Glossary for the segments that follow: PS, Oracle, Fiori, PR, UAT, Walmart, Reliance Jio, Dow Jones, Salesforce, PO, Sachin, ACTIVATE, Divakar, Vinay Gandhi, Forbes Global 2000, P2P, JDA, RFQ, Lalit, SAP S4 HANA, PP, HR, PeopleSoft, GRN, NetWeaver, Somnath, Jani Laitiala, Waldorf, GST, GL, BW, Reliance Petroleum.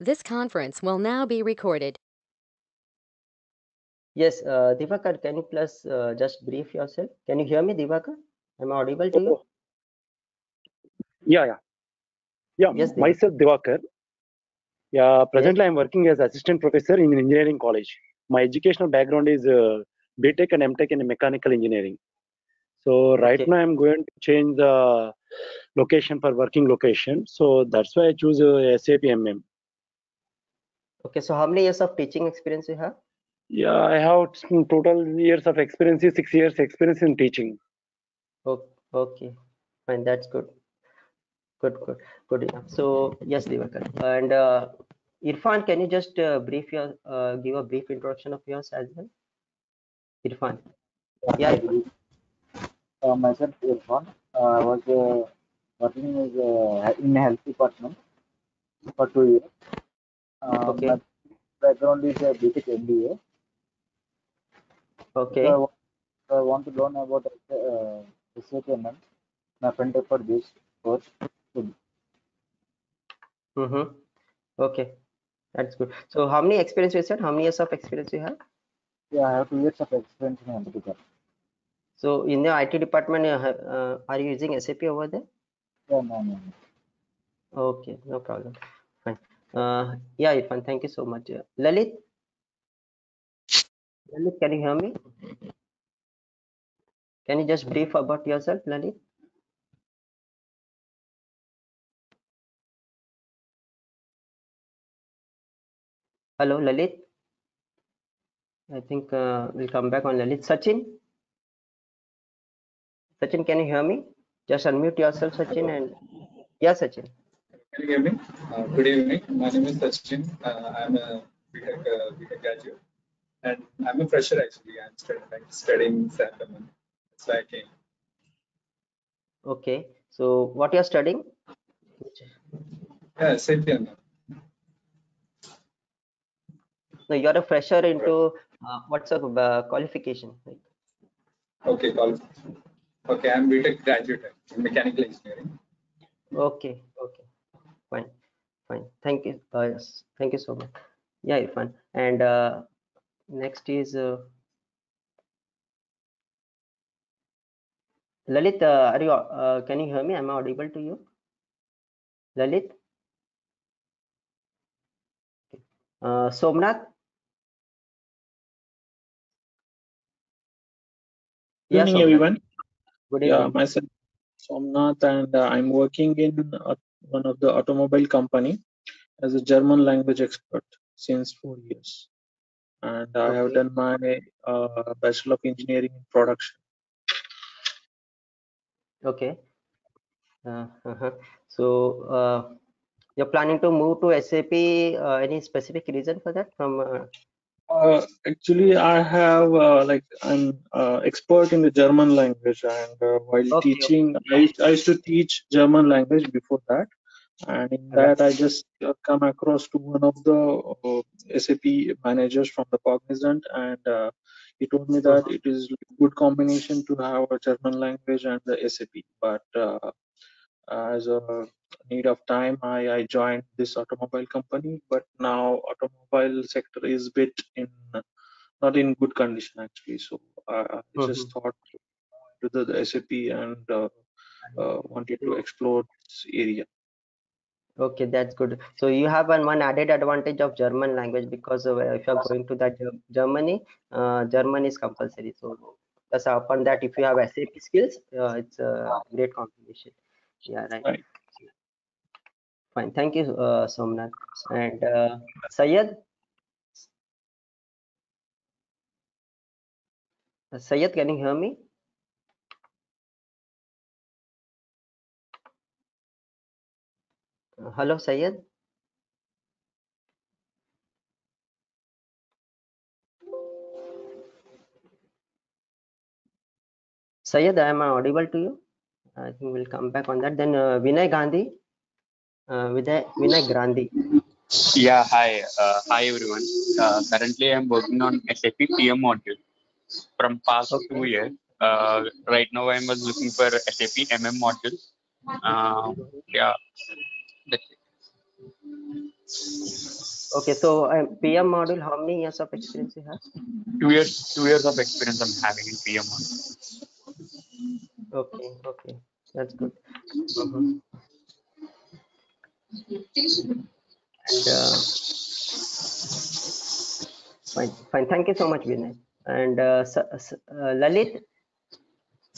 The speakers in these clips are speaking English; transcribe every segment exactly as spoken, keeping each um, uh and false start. This conference will now be recorded. Yes, uh, Divakar, can you please uh, just brief yourself? Can you hear me, Divakar? Am I audible to you? Yeah, yeah. Yeah, yes, myself, Divakar. Yeah, presently yes. I'm working as assistant professor in an engineering college. My educational background is uh, B Tech and M Tech in mechanical engineering. So right okay. now I'm going to change the location for working location. So that's why I choose uh, S A P M M. Okay, so how many years of teaching experience you have? Yeah, I have total years of experience, six years experience in teaching. Okay, okay. Fine, that's good. Good, good, good enough. So yes, Divakar. And uh, Irfan, can you just uh, brief your, uh, give a brief introduction of yours as well? Irfan. Yeah. Irfan. Uh, myself, Irfan. I uh, was uh, working as uh, in health department for two years. Um, okay. My background is a B Tech M B A. Okay. So I, I want to learn about uh, S A P M M. My friend for this course. Mm-hmm. Okay, that's good. So, how many experience you said? How many years of experience you have? Yeah, I have two years of experience in I T department. So, in the I T department, you have, uh, are you using S A P over there? Yeah, no, no, no. Okay, no problem. Fine. Uh, yeah, Irfan, thank you so much. Uh, Lalit? Lalit, can you hear me? Can you just brief about yourself, Lalit? Hello, Lalit? I think uh, we'll come back on Lalit. Sachin? Sachin, can you hear me? Just unmute yourself, Sachin. And yeah, Sachin. Can you hear me? Uh, good evening. My name is Sachin. Uh, I'm a B Tech uh, graduate, and I'm a fresher actually. I'm studying, like, studying S A P M M. That's why I came. Okay. So, what you're studying? Yeah, S A P M M. No, you're a fresher into uh, what's a uh, qualification? Okay, qualification. Okay, I'm B Tech graduate in mechanical engineering. Okay. Okay. Fine, fine. Thank you. Uh, yes. Thank you so much. Yeah, Irfan. And uh, next is uh, Lalit. Uh, are you? Uh, can you hear me? Am I audible to you, Lalit? Uh, Somnath. Good evening, yeah, everyone. Good evening. Yeah, myself, Somnath, and uh, I'm working in a one of the automobile company as a German language expert since four years, and okay. I have done my uh, Bachelor of Engineering in Production. Okay. Uh, uh-huh. So uh, you're planning to move to S A P, uh, any specific reason for that? From uh... Uh, actually I have uh, like I'm uh, expert in the German language, and uh, while okay, teaching okay. I, I used to teach German language before that, and in that I just uh, come across to one of the uh, S A P managers from the Cognizant, and uh, he told me that it is good combination to have a German language and the S A P, but uh, as a need of time I, I joined this automobile company, but now automobile sector is bit in not in good condition actually, so uh, I just thought to the, the S A P and uh, uh, wanted to explore this area. Okay, that's good. So you have one, one added advantage of German language, because if you are going to that Germany, uh, German is compulsory. So that's upon that, if you have S A P skills, uh, it's a great combination. Yeah, right. right. Fine. Thank you, uh, Somnath. And uh, Sayed. Sayed, can you hear me? Hello, Sayed. Sayed, I am audible to you. I think we'll come back on that. Then uh, Vinay Gandhi, uh, Vinay, Vinay Gandhi. Yeah, hi, uh, hi everyone. Uh, currently, I'm working on S A P P M module from past okay. two years. Uh, right now, I was looking for S A P M M module. Uh, yeah. That's it. Okay, so uh, P M module, how many years of experience you have? Two years, two years of experience I'm having in P M module. Okay, okay, that's good. Mm-hmm. And uh, fine, fine. Thank you so much, Vinay. And uh, uh, Lalit,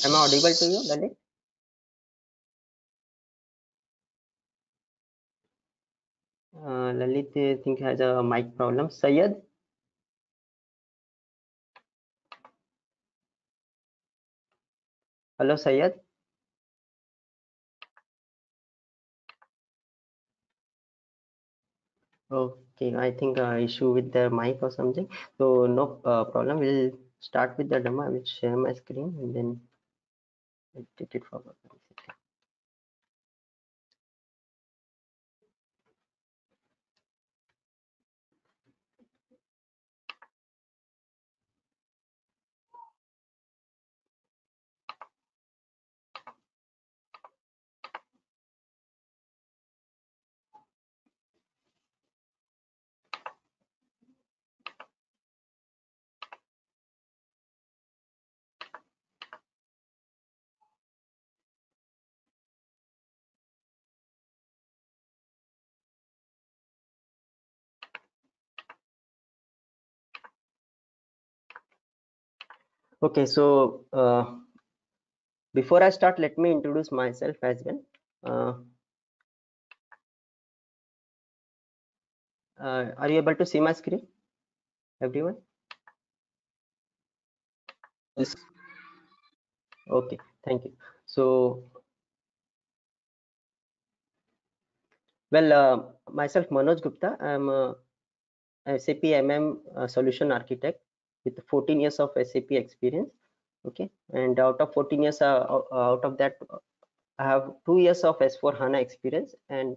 am I audible to you, Lalit? Uh, Lalit, I think, has a mic problem. Sayed? Hello, Sayed? Okay, I think uh, issue with the mic or something. So, no uh, problem. We'll start with the demo. I will share my screen and then I'll take it forward. Okay, so uh, before I start, let me introduce myself as well. Uh, uh, are you able to see my screen, everyone? Yes. Okay, thank you. So, well, uh, myself, Manoj Gupta, I'm a S A P M M uh, solution architect with fourteen years of S A P experience. Okay, and out of fourteen years, uh, out of that, I have two years of S four HANA experience and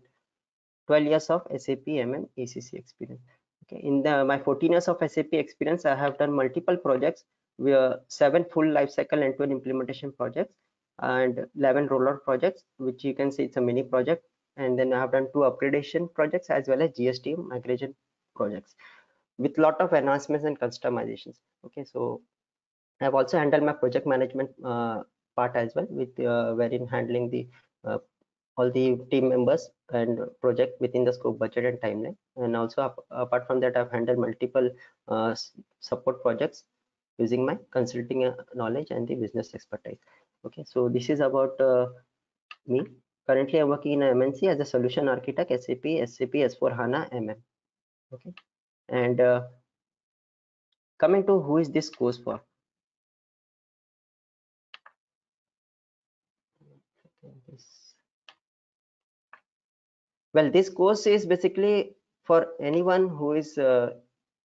twelve years of S A P M M E C C experience. Okay, in the my fourteen years of S A P experience, I have done multiple projects, where seven full lifecycle end-to-end implementation projects and eleven rollout projects, which you can see it's a mini project. And then I have done two upgradation projects as well as G S T migration projects, with lot of enhancements and customizations. Okay, so I've also handled my project management uh, part as well, with uh, wherein handling the uh, all the team members and project within the scope, budget, and timeline. And also ap apart from that, I've handled multiple uh, support projects using my consulting knowledge and the business expertise. Okay, so this is about uh, me. Currently, I'm working in M N C as a solution architect, S A P S four HANA M M. Okay. And uh, coming to who is this course for? Well, this course is basically for anyone who is uh,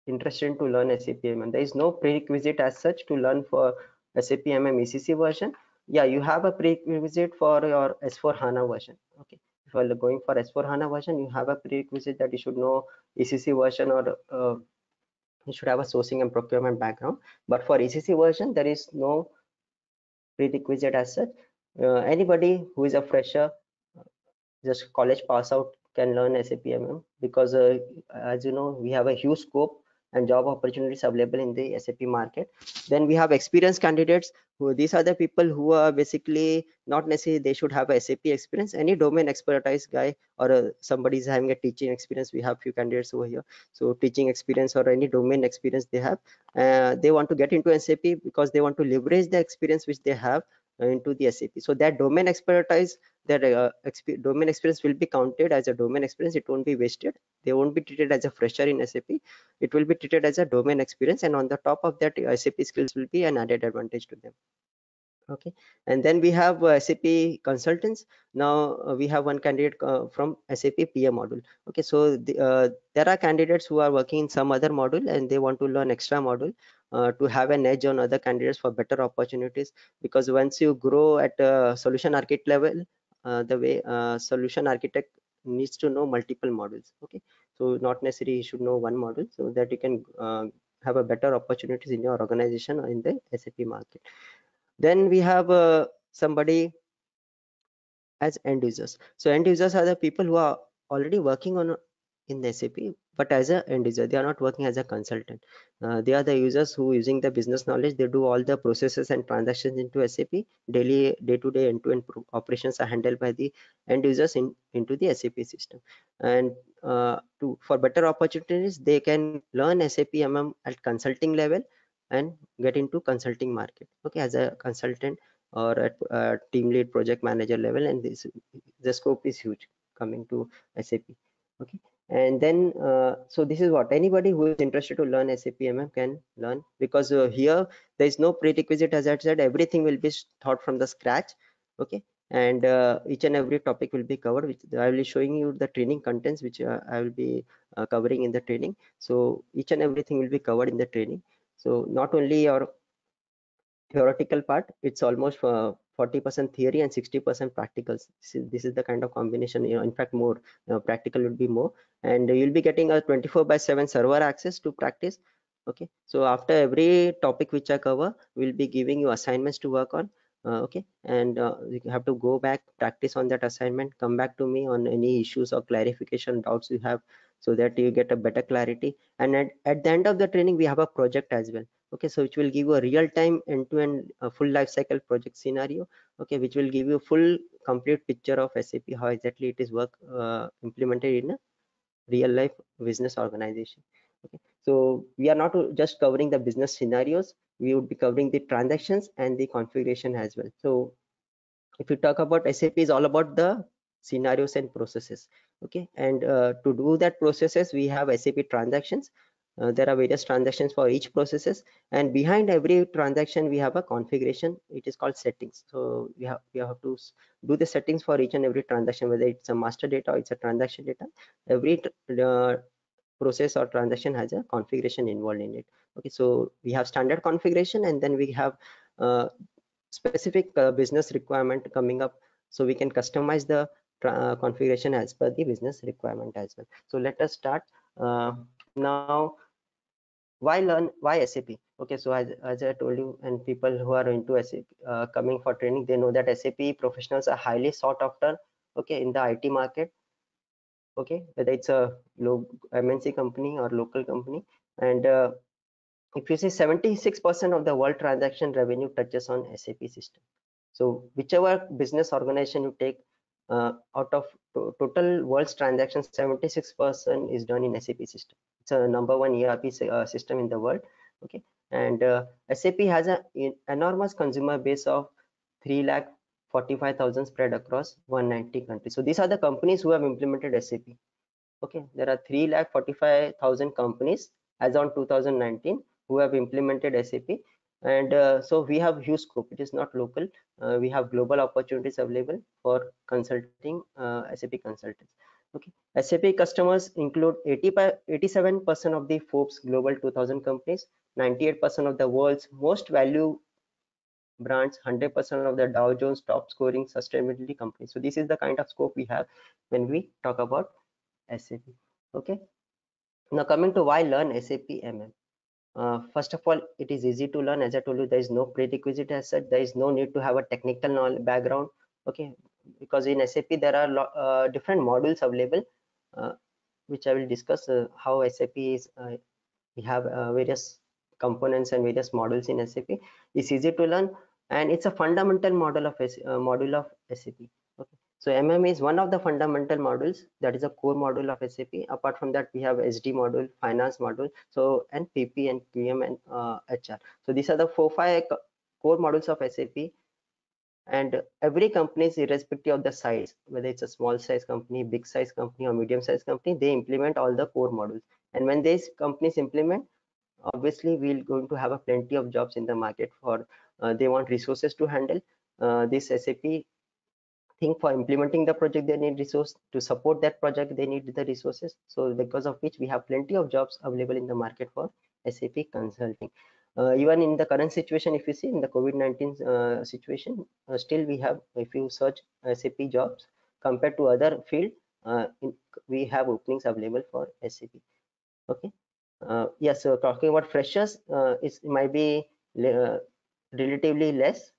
interested to learn S A P M M. There is no prerequisite as such to learn for S A P M M E C C version. Yeah, you have a prerequisite for your S four HANA version. Okay. While going for S four HANA version, you have a prerequisite that you should know E C C version, or uh, you should have a sourcing and procurement background. But for E C C version, there is no prerequisite as such. Uh, anybody who is a fresher, just college pass out, can learn S A P M M, because uh, as you know, we have a huge scope and job opportunities available in the S A P market. Then we have experienced candidates, who these are the people who are basically not necessarily they should have a S A P experience. Any domain expertise guy, or a, somebody is having a teaching experience. We have few candidates over here. So teaching experience or any domain experience they have, uh, they want to get into S A P because they want to leverage the experience which they have into the S A P. So that domain expertise, their uh, exp domain experience will be counted as a domain experience. It won't be wasted. They won't be treated as a fresher in S A P. It will be treated as a domain experience, and on the top of that, S A P skills will be an added advantage to them. Okay, and then we have uh, S A P consultants. Now uh, we have one candidate uh, from S A P P A module. Okay, so the, uh, there are candidates who are working in some other module and they want to learn extra module uh, to have an edge on other candidates for better opportunities, because once you grow at uh, solution architect level, uh, the way uh, solution architect needs to know multiple modules. Okay, so not necessarily you should know one module, so that you can uh, have a better opportunities in your organization or in the S A P market. Then we have uh, somebody as end users. So end users are the people who are already working on in the S A P, but as a end user. They are not working as a consultant. Uh, they are the users who, using the business knowledge, they do all the processes and transactions into S A P. Daily, day-to-day, end-to-end operations are handled by the end users in into the S A P system. And uh, to for better opportunities, they can learn S A P M M at consulting level and get into consulting market. Okay, as a consultant or at uh, team lead, project manager level, and this the scope is huge coming to S A P. Okay. And then uh, so this is what anybody who is interested to learn S A P M M can learn, because uh, here there is no prerequisite. As I said, everything will be taught from the scratch. Okay, and uh, each and every topic will be covered, which I will be showing you the training contents, which uh, I will be uh, covering in the training. So each and everything will be covered in the training. So not only your theoretical part, it's almost uh, forty percent theory and sixty percent practicals. This is, this is the kind of combination, you know, in fact more uh, practical would be more, and you'll be getting a twenty-four by seven server access to practice. Okay, so after every topic which I cover, we'll be giving you assignments to work on. Uh, okay, and uh, you have to go back, practice on that assignment, come back to me on any issues or clarification doubts you have, so that you get a better clarity. And at, at the end of the training, we have a project as well. Okay, so which will give you a real-time end-to-end uh, full lifecycle project scenario. Okay, which will give you a full complete picture of S A P, how exactly it is work uh, implemented in a real-life business organization. Okay, so we are not just covering the business scenarios, we would be covering the transactions and the configuration as well. So if you talk about S A P, is all about the scenarios and processes. Okay, and uh, to do that processes, we have S A P transactions. Uh, there are various transactions for each processes, and behind every transaction we have a configuration. It is called settings. So we have we have to do the settings for each and every transaction, whether it's a master data or it's a transaction data. Every uh, process or transaction has a configuration involved in it. Okay, so we have standard configuration, and then we have uh, specific uh, business requirement coming up, so we can customize the uh, configuration as per the business requirement as well. So let us start uh, now. Why learn, why S A P? Okay, so as, as I told you, and people who are into S A P uh, coming for training, they know that S A P professionals are highly sought after, okay, in the I T market. Okay, whether it's a low M N C company or local company. And uh, if you see, seventy-six percent of the world transaction revenue touches on S A P system. So whichever business organization you take, uh, out of to total world's transactions, seventy-six percent is done in S A P system. It's a number one E R P uh, system in the world. Okay, and uh, S A P has an enormous consumer base of three lakh forty-five thousand spread across one hundred ninety countries. So these are the companies who have implemented S A P. Okay, there are three lakh forty-five thousand companies as on two thousand nineteen who have implemented S A P, and uh, so we have huge scope. It is not local. Uh, we have global opportunities available for consulting uh, S A P consultants. Okay, S A P customers include eighty-seven percent of the Forbes Global two thousand companies, ninety-eight percent of the world's most value brands, one hundred percent of the Dow Jones top scoring sustainability companies. So this is the kind of scope we have when we talk about S A P. Okay, now coming to why learn S A P M M. Uh, first of all, it is easy to learn. As I told you, there is no prerequisite as such. There is no need to have a technical knowledge background. Okay, because in S A P there are uh, different modules available, uh, which I will discuss uh, how S A P is. Uh, we have uh, various components and various models in S A P. It's easy to learn, and it's a fundamental model of uh, module of S A P. Okay, so M M is one of the fundamental modules, that is a core module of S A P. Apart from that, we have S D module, finance module, so and P P and Q M and uh, H R. So these are the four five core modules of S A P. And every company, irrespective of the size, whether it's a small size company, big size company, or medium size company, they implement all the core modules. And when these companies implement, obviously we're going to have a plenty of jobs in the market for uh, they want resources to handle uh, this S A P thing. For implementing the project, they need resource. To support that project, they need the resources. So because of which, we have plenty of jobs available in the market for S A P consulting. Uh, even in the current situation, if you see in the COVID nineteen uh, situation, uh, still we have, if you search S A P jobs compared to other field, uh, in, we have openings available for S A P. Okay, uh, yes, so talking about freshers, uh, it might be uh, relatively less,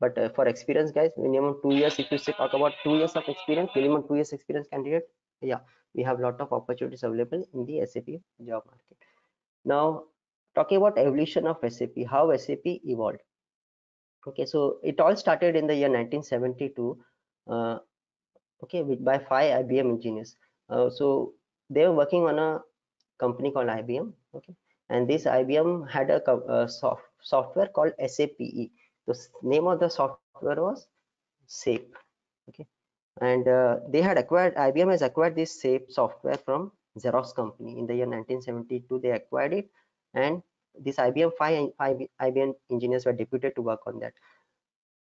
but uh, for experienced guys, minimum two years. If you say, talk about two years of experience, minimum two years experience candidate, yeah, we have a lot of opportunities available in the S A P job market. Now, talking about evolution of S A P, how S A P evolved. Okay, so it all started in the year nineteen seventy-two, uh, okay, with, by five I B M engineers. Uh, so they were working on a company called I B M, okay, and this I B M had a, a soft, software called SAPE. The name of the software was SAP, okay, and uh, they had acquired, I B M has acquired this SAP software from Xerox company in the year nineteen seventy-two. They acquired it, and this I B M five I B M engineers were deputed to work on that.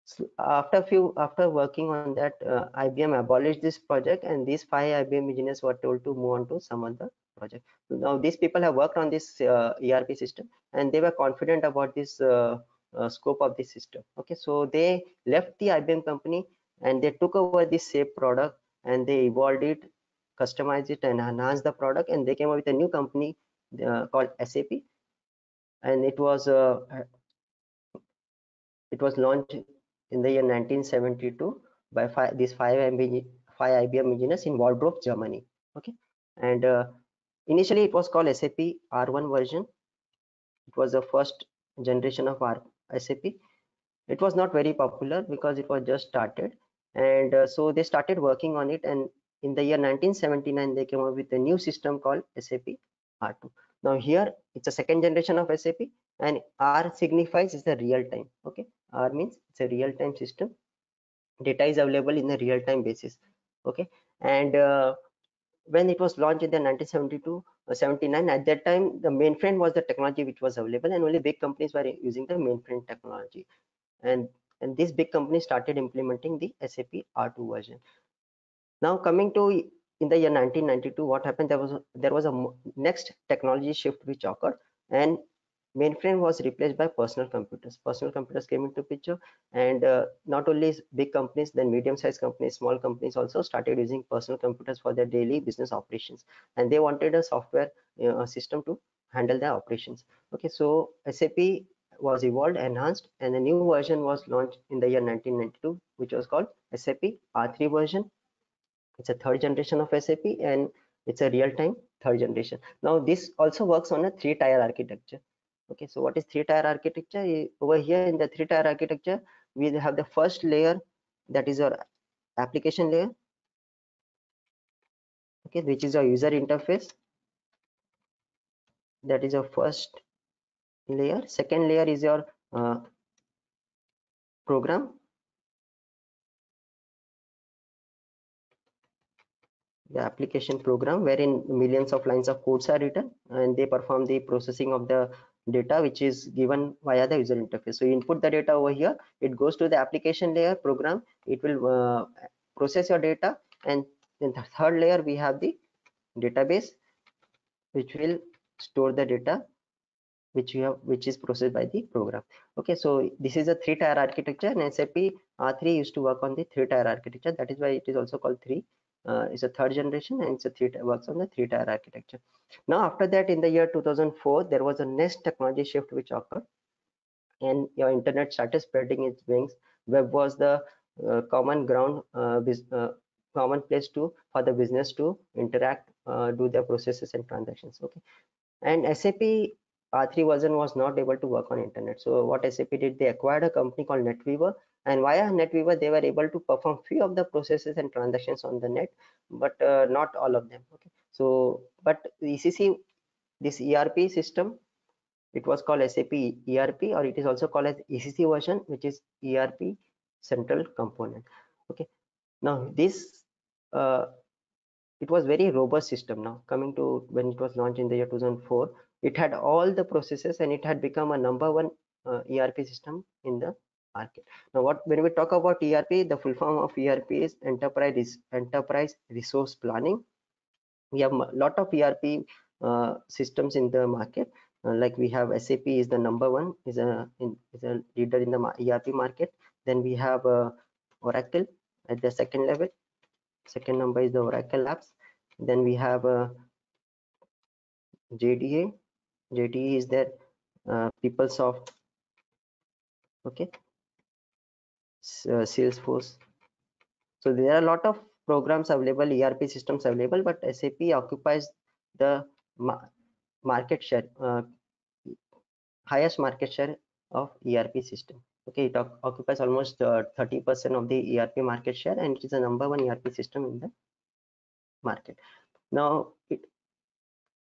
So after a few, after working on that, uh, I B M abolished this project, and these five I B M engineers were told to move on to some other project. So now these people have worked on this uh, E R P system, and they were confident about this uh, uh, scope of this system. Okay, so they left the I B M company and they took over this SAP product, and they evolved it, customized it, and enhanced the product, and they came up with a new company uh, called SAP. And it was uh, it was launched in the year nineteen seventy-two by five, these five I B M, five I B M engineers in Waldorf, Germany. Okay, and uh, initially it was called SAP R one version. It was the first generation of R SAP. It was not very popular because it was just started, and uh, so they started working on it. And in the year nineteen seventy-nine, they came up with a new system called SAP R two. Now here it's a second generation of SAP, and R signifies is the real time. Okay, R means it's a real time system. Data is available in a real time basis. Okay, and uh, when it was launched in the nineteen seventy-two or seventy-nine, at that time the mainframe was the technology which was available, and only big companies were using the mainframe technology, and and these big companies started implementing the SAP R two version. Now coming to in the year nineteen ninety-two, what happened, there was a, there was a next technology shift which occurred, and mainframe was replaced by personal computers. Personal computers came into picture, and uh, not only big companies, then medium-sized companies, small companies also started using personal computers for their daily business operations, and they wanted a software you know, system to handle their operations. Okay, so SAP was evolved, enhanced, and a new version was launched in the year nineteen ninety-two, which was called SAP R three version. It's a third generation of SAP, and it's a real-time third generation. Now this also works on a three-tier architecture. Okay, so what is three-tier architecture? Over here in the three-tier architecture, we have the first layer, that is your application layer. Okay, which is your user interface. That is your first layer. Second layer is your uh, program. The application program, wherein millions of lines of codes are written, and they perform the processing of the data which is given via the user interface. So you input the data over here, it goes to the application layer program, it will uh, process your data, and in the third layer we have the database, which will store the data which you have, which is processed by the program. Okay, so this is a three-tier architecture, and SAP R three used to work on the three-tier architecture. That is why it is also called three. Uh, it's a third generation, and it's a three works on the three-tier architecture. Now after that, in the year two thousand four, there was a next technology shift which occurred, and your internet started spreading its wings. Web was the uh, common ground, uh, uh, common place to for the business to interact, uh, do their processes and transactions. Okay, and SAP R three version was not able to work on internet. So what SAP did, they acquired a company called NetWeaver, and via NetWeaver they were able to perform few of the processes and transactions on the net, but uh, not all of them. Okay, so but E C C, this E R P system, it was called SAP E R P, or it is also called as E C C version, which is E R P central component. Okay, now this uh, it was very robust system. Now coming to when it was launched in the year two thousand four, it had all the processes, and it had become a number one uh, E R P system in the market. Now what, when we talk about E R P, the full form of E R P is enterprise enterprise resource planning. We have a lot of E R P uh, systems in the market, uh, like we have SAP is the number one, is a in, is a leader in the E R P market. Then we have uh, Oracle at the second level, second number is the Oracle apps. Then we have uh, J D A. J D A is that uh, PeopleSoft. Okay, so Salesforce. So there are a lot of programs available, E R P systems available, but S A P occupies the ma market share, uh, highest market share of E R P system. Okay, it occupies almost uh, thirty percent of the E R P market share, and it is the number one E R P system in the market. Now, it,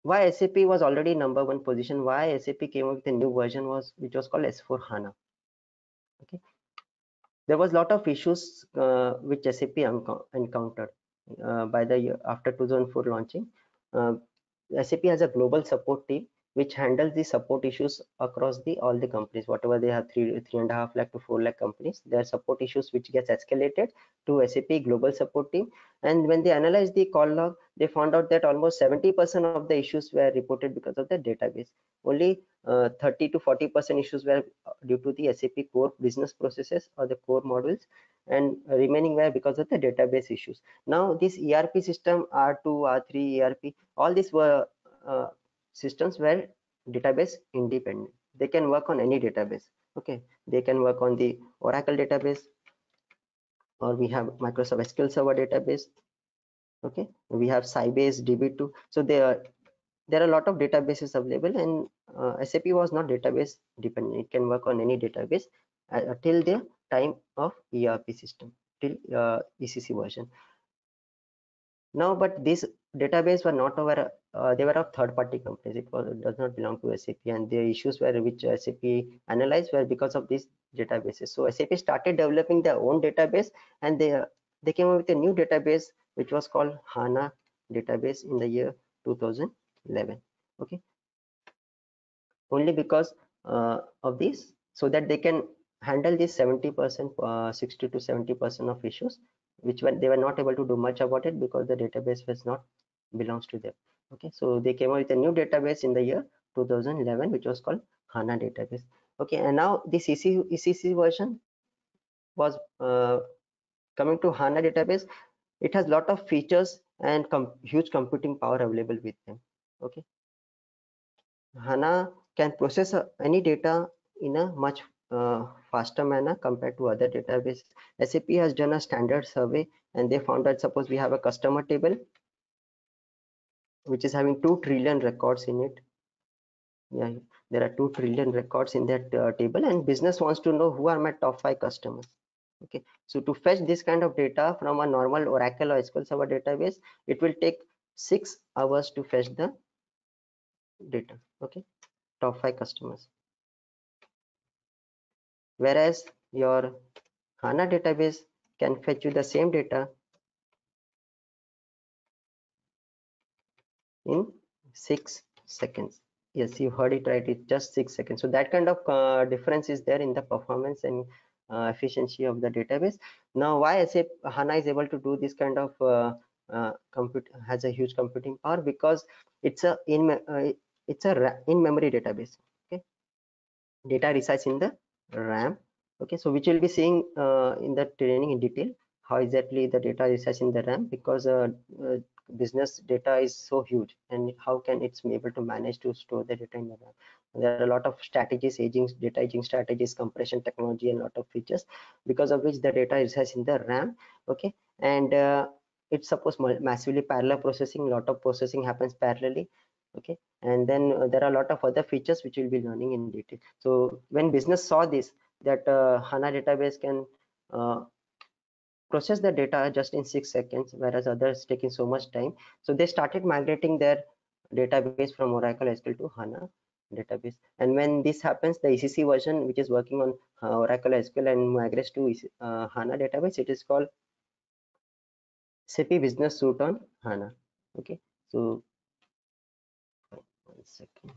why S A P was already number one position, why S A P came up with a new version was, which was called S four HANA. Okay, there was a lot of issues uh, which S A P encountered uh, by the year after two thousand four launching. Uh, S A P has a global support team which handles the support issues across the all the companies. Whatever they have, three three and a half lakh to four lakh companies, their support issues which gets escalated to S A P global support team. And when they analyzed the call log, they found out that almost seventy percent of the issues were reported because of the database. Only uh, thirty to forty percent issues were due to the S A P core business processes or the core models, and remaining were because of the database issues. Now this E R P system, R two, R three, E R P, all these were uh, systems were database independent. They can work on any database. Okay, they can work on the Oracle database, or we have Microsoft S Q L Server database. Okay, we have Sybase, D B two. So there are there are a lot of databases available, and uh, S A P was not database dependent. It can work on any database uh, till the time of E R P system, till uh, E C C version. Now, but these databases were not over, uh, they were of third-party companies. It was, it does not belong to S A P, and the issues were which S A P analyzed were because of these databases. So S A P started developing their own database, and they they came up with a new database which was called HANA database in the year two thousand eleven. Okay, only because uh, of this, so that they can handle this seventy percent, uh, sixty to seventy percent of issues, which when they were not able to do much about it because the database was not belongs to them. Okay, so they came up with a new database in the year two thousand eleven, which was called HANA database. Okay, and now this E C C version was uh, coming to HANA database. It has lot of features and com huge computing power available with them. Okay, HANA can process uh, any data in a much Uh, faster manner compared to other databases. S A P has done a standard survey, and they found that suppose we have a customer table which is having two trillion records in it. Yeah, there are two trillion records in that uh, table, and business wants to know who are my top five customers. Okay, so to fetch this kind of data from a normal Oracle or S Q L Server database, it will take six hours to fetch the data. Okay, top five customers. Whereas your HANA database can fetch you the same data in six seconds. Yes, you heard it right. It's just six seconds. So that kind of uh, difference is there in the performance and uh, efficiency of the database. Now, why S A P HANA is able to do this kind of uh, uh, compute, has a huge computing power, because it's a in uh, it's a in-memory database. Okay, data resides in the RAM. Okay, so which will be seeing uh, in the training in detail how exactly the data resides in the RAM, because uh, uh, business data is so huge, and how can it's able to manage to store the data in the RAM. And there are a lot of strategies, aging data aging strategies, compression technology, and a lot of features because of which the data resides in the RAM. Okay, and uh, it's supposed massively parallel processing. A lot of processing happens parallelly. Okay, and then uh, there are a lot of other features which we'll be learning in detail. So when business saw this, that uh, HANA database can uh, process the data just in six seconds, whereas others taking so much time. So they started migrating their database from Oracle S Q L to HANA database. And when this happens, the E C C version, which is working on uh, Oracle S Q L and migrates to uh, HANA database, it is called S A P Business Suite on HANA. Okay, so second.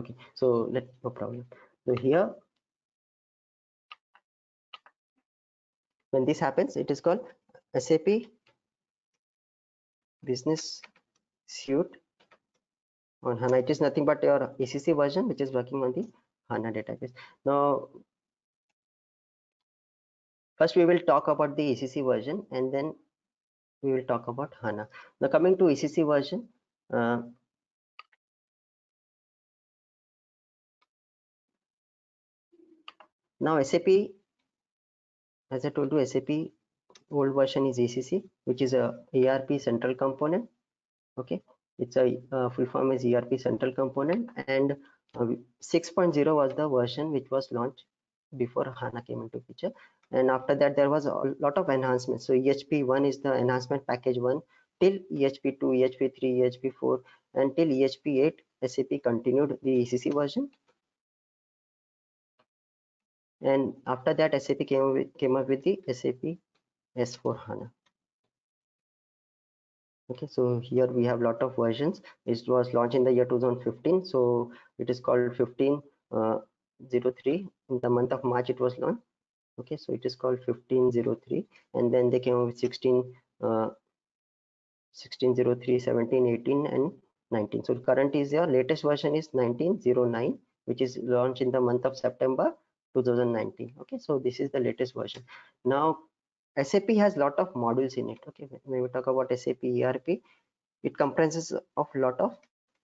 Okay, so let no problem. So here, when this happens, it is called S A P Business Suite on HANA. It is nothing but your E C C version which is working on the HANA database. Now, first we will talk about the E C C version, and then we will talk about HANA. Now coming to E C C version, uh, Now S A P, as I told you, S A P old version is E C C, which is a E R P central component. Okay, it's a uh, full form is E R P central component, and uh, six point oh was the version which was launched before HANA came into picture. And after that there was a lot of enhancements. So E H P one is the enhancement package one, till E H P two, E H P three, E H P four, and till E H P eight S A P continued the E C C version. And after that S A P came up with, came up with the S A P S four HANA. Okay, so here we have lot of versions. It was launched in the year two thousand fifteen, so it is called fifteen oh three. In the month of March it was launched. Okay, so it is called fifteen oh three, and then they came up with sixteen oh three, seventeen, eighteen and nineteen. So current is your latest version is nineteen oh nine, which is launched in the month of September two thousand nineteen. Okay, so this is the latest version. Now S A P has lot of modules in it. Okay, when we talk about S A P E R P, it comprises of lot of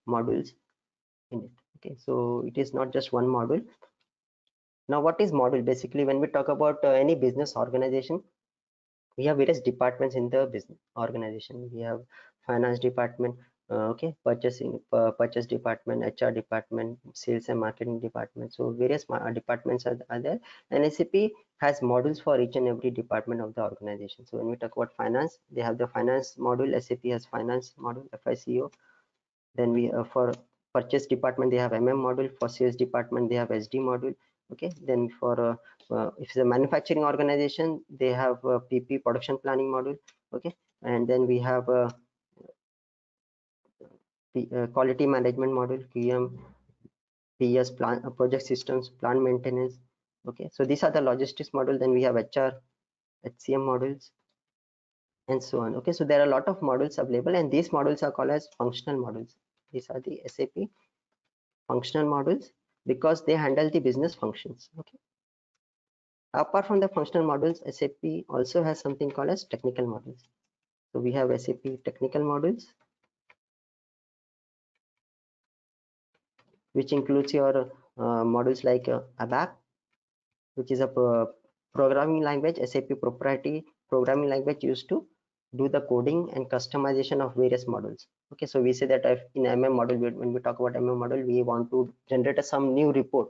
modules in it. Okay, so it is not just one module. Now what is module? Basically, when we talk about uh, any business organization, we have various departments in the business organization. We have finance department, uh, okay, purchasing, uh, purchase department, H R department, sales and marketing department. So various departments are, are there, and S A P has modules for each and every department of the organization. So when we talk about finance, they have the finance module. S A P has finance module, F I C O. Then we uh, for purchase department, they have M M module. For sales department, they have S D module. Okay, then for uh, uh, if it's a manufacturing organization, they have a P P, production planning module. Okay, and then we have a, a quality management module, Q M, P S, plan, uh, project systems, plant maintenance. Okay, so these are the logistics model. Then we have H R, H C M models, and so on. Okay, so there are a lot of models available, and these models are called as functional models. These are the S A P functional models because they handle the business functions. Okay, apart from the functional models, S A P also has something called as technical models. So we have S A P technical models, which includes your uh, models like uh, ABAP, which is a uh, programming language, S A P proprietary programming language used to do the coding and customization of various models. Okay, so we say that if in M M model, when we talk about M M model, we want to generate a, some new report.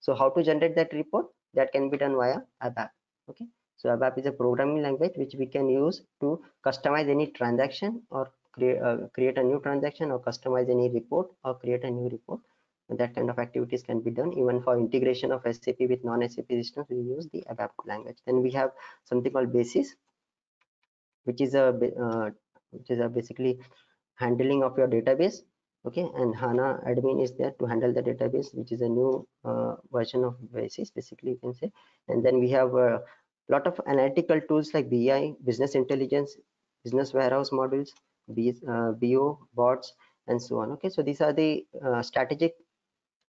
So how to generate that report? That can be done via ABAP. Okay, so ABAP is a programming language which we can use to customize any transaction or create uh, create a new transaction, or customize any report or create a new report. And that kind of activities can be done. Even for integration of S A P with non-S A P systems, we use the ABAP language. Then we have something called BASIS, which is a uh, which is a basically handling of your database. Okay, and HANA admin is there to handle the database, which is a new uh, version of BASIS, basically you can say. And then we have a lot of analytical tools like B I, business intelligence, business warehouse models, B O, bots, and so on. Okay, so these are the uh, strategic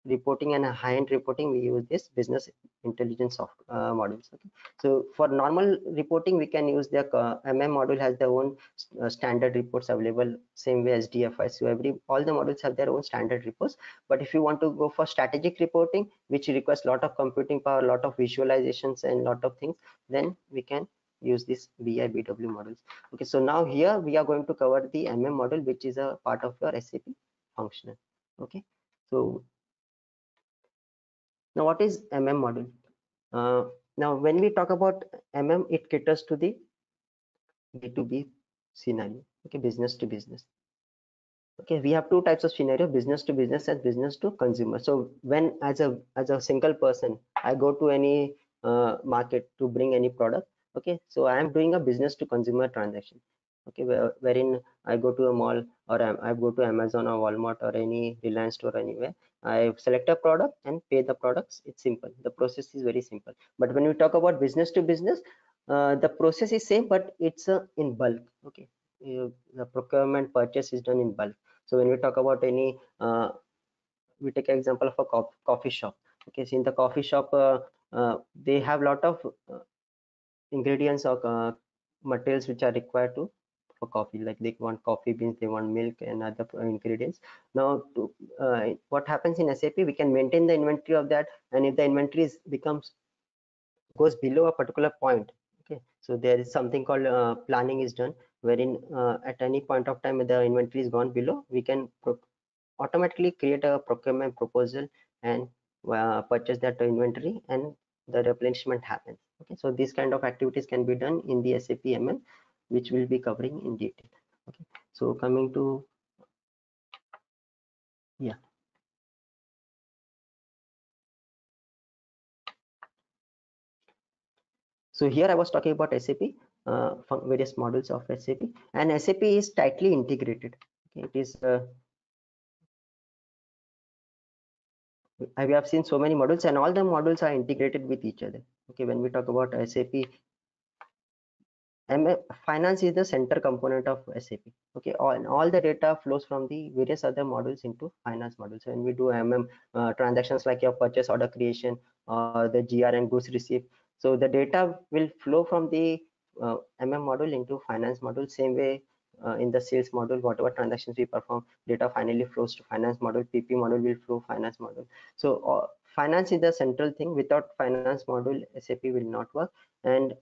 reporting and high-end reporting. We use this business intelligence of uh, models. Okay, so for normal reporting, we can use the uh, M M module has their own uh, standard reports available, same way as S D F I. So every all the models have their own standard reports. But if you want to go for strategic reporting, which requires lot of computing power, lot of visualizations, and lot of things, then we can use this B I B W models. Okay, so now here we are going to cover the M M model, which is a part of your S A P functional. Okay, so now what is M M module? Uh, now when we talk about M M, it caters to the B to B scenario. Okay, business to business. Okay, we have two types of scenario, business to business and business to consumer. So when as a as a single person, I go to any uh, market to bring any product. Okay, so I am doing a business to consumer transaction. Okay, where, wherein I go to a mall, or I, I go to Amazon or Walmart or any Reliance store anywhere. I select a product and pay the products. It's simple. The process is very simple. But when we talk about business to business, uh, the process is same, but it's uh, in bulk. Okay, you, the procurement purchase is done in bulk. So when we talk about any, uh, we take an example of a co coffee shop. Okay, so in the coffee shop, uh, uh, they have lot of uh, ingredients or uh, materials which are required to for coffee, like they want coffee beans, they want milk and other ingredients. Now to, uh, what happens in S A P, we can maintain the inventory of that, and if the inventory becomes goes below a particular point, okay, so there is something called uh, planning is done, wherein uh, at any point of time the inventory is gone below, we can automatically create a procurement proposal and uh, purchase that inventory, and the replenishment happens. Okay, so these kind of activities can be done in the S A P M M, which we'll be covering in detail. Okay, so coming to yeah. So here I was talking about S A P, uh, various models of S A P, and S A P is tightly integrated. Okay, it is. Uh, we have seen so many models, and all the models are integrated with each other. Okay, when we talk about S A P, M M, finance is the center component of S A P. Okay, all, and all the data flows from the various other models into finance models. When we do M M uh, transactions like your purchase order creation or uh, the G R N goods receipt. So the data will flow from the uh, M M model into finance model. Same way uh, in the sales model, whatever transactions we perform, data finally flows to finance model. P P model will flow finance model. So uh, finance is the central thing. Without finance model, S A P will not work. And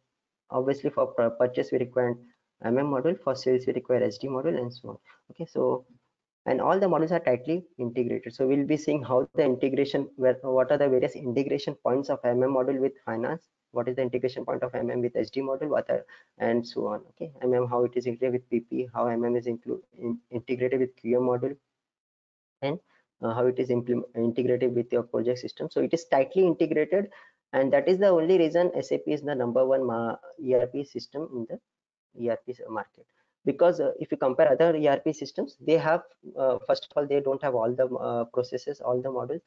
obviously for purchase, we require M M model. For sales, we require S D model and so on. Okay, so and all the models are tightly integrated. So we'll be seeing how the integration, where, what are the various integration points of M M model with finance. What is the integration point of M M with S D model, what are, and so on. Okay, M M, how it is integrated with P P, how M M is include, in, integrated with Q M model, and uh, how it is integrated with your project system. So it is tightly integrated, and that is the only reason S A P is the number one E R P system in the E R P market. Because uh, if you compare other E R P systems, they have, uh, first of all, they don't have all the uh, processes, all the models.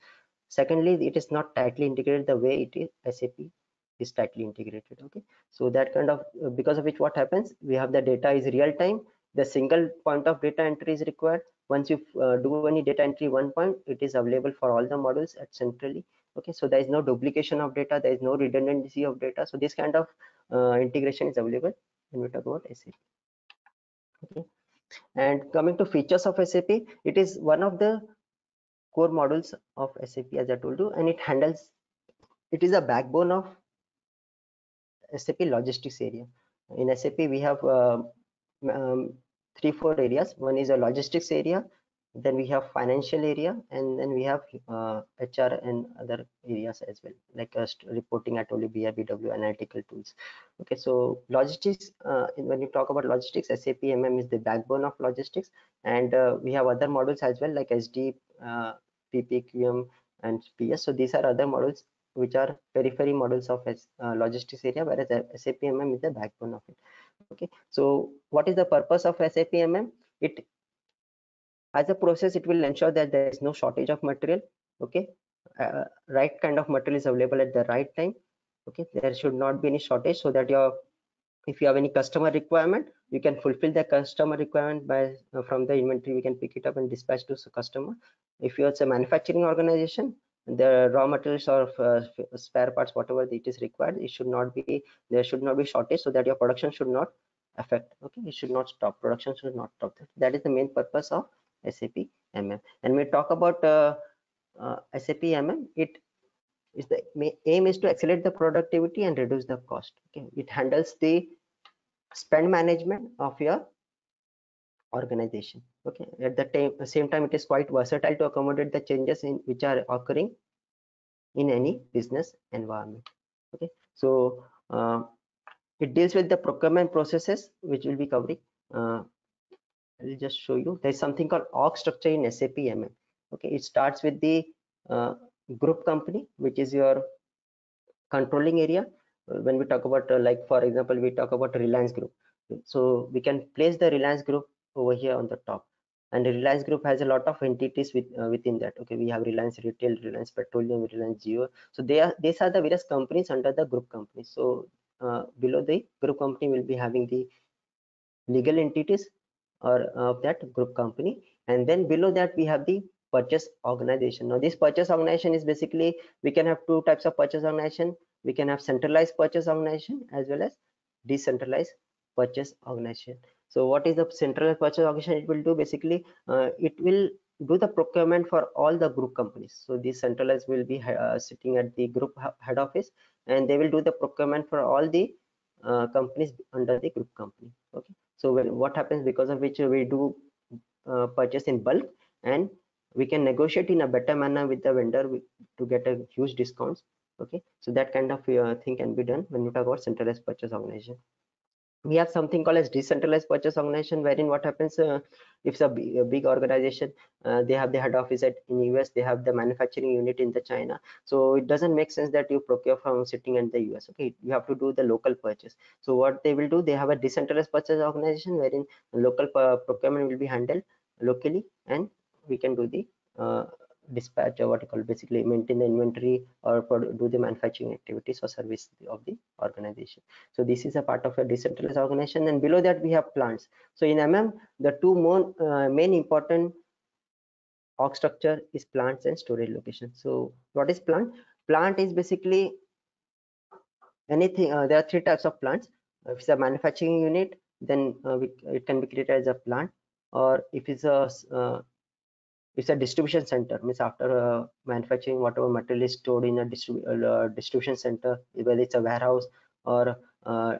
Secondly, it is not tightly integrated the way it is S A P is tightly integrated. Okay, so that kind of, because of which what happens, we have the data is real time, the single point of data entry is required. Once you uh, do any data entry one point, it is available for all the models at centrally. Okay, so there is no duplication of data, there is no redundancy of data. So this kind of uh, integration is available when we talk about S A P. Okay, and coming to features of S A P, it is one of the core models of S A P, as I told you, and it handles, it is a backbone of S A P logistics area. In S A P, we have uh, um, three, four areas. One is a logistics area, then we have financial area, and then we have uh, H R and other areas as well, like uh, reporting, I told you, B I, B W, analytical tools. Okay, so logistics, uh, when you talk about logistics, S A P M M is the backbone of logistics, and uh, we have other models as well, like S D, uh, P P, Q M, and P S. So these are other models which are periphery models of uh, logistics area, whereas S A P M M is the backbone of it. Okay, so what is the purpose of S A P M M? It, as a process, it will ensure that there is no shortage of material. Okay, uh, right kind of material is available at the right time. Okay, there should not be any shortage, so that your, if you have any customer requirement, you can fulfill the customer requirement by uh, from the inventory, we can pick it up and dispatch to the customer. If you are a manufacturing organization, the raw materials or uh, spare parts, whatever it is required, it should not be, there should not be shortage, so that your production should not affect. Okay, it should not stop, production should not stop. That is the main purpose of S A P M M. And we talk about uh, uh, S A P M M, it is the aim is to accelerate the productivity and reduce the cost. Okay, it handles the spend management of your organization. Okay, at the time, same time, it is quite versatile to accommodate the changes in which are occurring in any business environment. Okay, so uh, it deals with the procurement processes, which will be covering. Uh, I'll just show you. There's something called org structure in S A P M M. Okay, it starts with the uh, group company, which is your controlling area. When we talk about, uh, like for example, we talk about Reliance Group. So we can place the Reliance Group over here on the top, and the Reliance Group has a lot of entities with, uh, within that. Okay, we have Reliance Retail, Reliance Petroleum, Reliance Jio. So they are, these are the various companies under the group company. So uh, below the group company will be having the legal entities or of that group company, and then below that we have the purchase organization. Now this purchase organization is basically, we can have two types of purchase organization. We can have centralized purchase organization as well as decentralized purchase organization. So what is the centralized purchase organization? It will do basically, uh, it will do the procurement for all the group companies. So this centralized will be uh, sitting at the group head office, and they will do the procurement for all the uh, companies under the group company. Okay, so when, what happens, because of which we do uh, purchase in bulk, and we can negotiate in a better manner with the vendor with, to get a huge discounts. Okay, so that kind of uh, thing can be done when you talk about centralized purchase organization. We have something called as decentralized purchase organization, wherein what happens, uh, if it's a big, a big organization, uh, they have the head office at in U S, they have the manufacturing unit in the China. So it doesn't make sense that you procure from sitting in the U S. Okay, you have to do the local purchase. So what they will do, they have a decentralized purchase organization wherein local procurement will be handled locally, and we can do the uh, dispatch, or what you call basically maintain the inventory, or do the manufacturing activities or service of the organization. So this is a part of a decentralized organization, and below that we have plants. So in M M, the two more uh, main important org structure is plants and storage location. So what is plant? Plant is basically anything, uh, there are three types of plants. If it's a manufacturing unit, then uh, we, it can be created as a plant, or if it's a uh, it's a distribution center, means after uh, manufacturing, whatever material is stored in a distrib uh, distribution center, whether it's a warehouse or uh,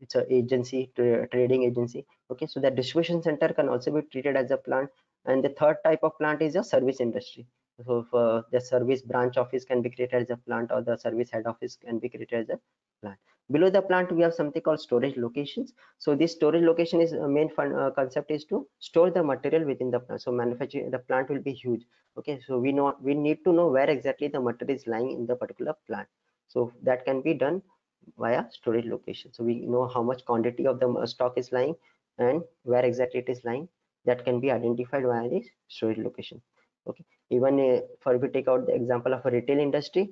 it's an agency, tra trading agency. Okay, so that distribution center can also be treated as a plant. And the third type of plant is a service industry. So if, uh, the service branch office can be created as a plant, or the service head office can be created as a plant. Below the plant, we have something called storage locations. So this storage location is uh, main fun, uh, concept is to store the material within the plant. So manufacturing, the plant will be huge. Okay, so we know we need to know where exactly the material is lying in the particular plant. So that can be done via storage location. So we know how much quantity of the stock is lying and where exactly it is lying. That can be identified via this storage location. Okay, even uh, for if we take out the example of a retail industry,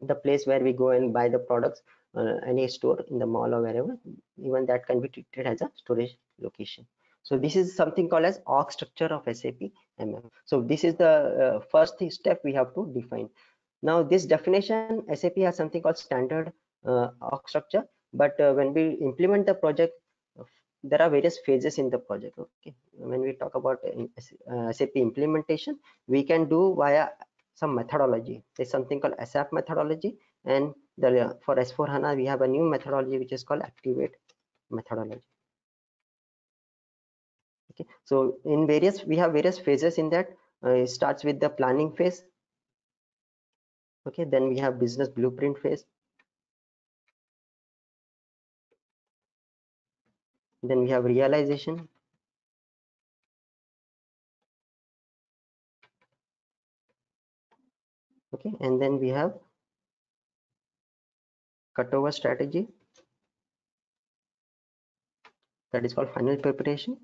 the place where we go and buy the products. Uh, any store in the mall or wherever, even that can be treated as a storage location. So this is something called as org structure of S A P M M. So this is the uh, first step we have to define. Now this definition, S A P has something called standard uh, org structure, but uh, when we implement the project, there are various phases in the project. Okay, when we talk about uh, S A P implementation, we can do via some methodology. There's something called S A P methodology, and the, for S four HANA, we have a new methodology which is called Activate methodology. Okay, so in various, we have various phases in that. Uh, it starts with the planning phase. Okay, then we have business blueprint phase. Then we have realization. Okay, and then we have cutover strategy, that is called final preparation,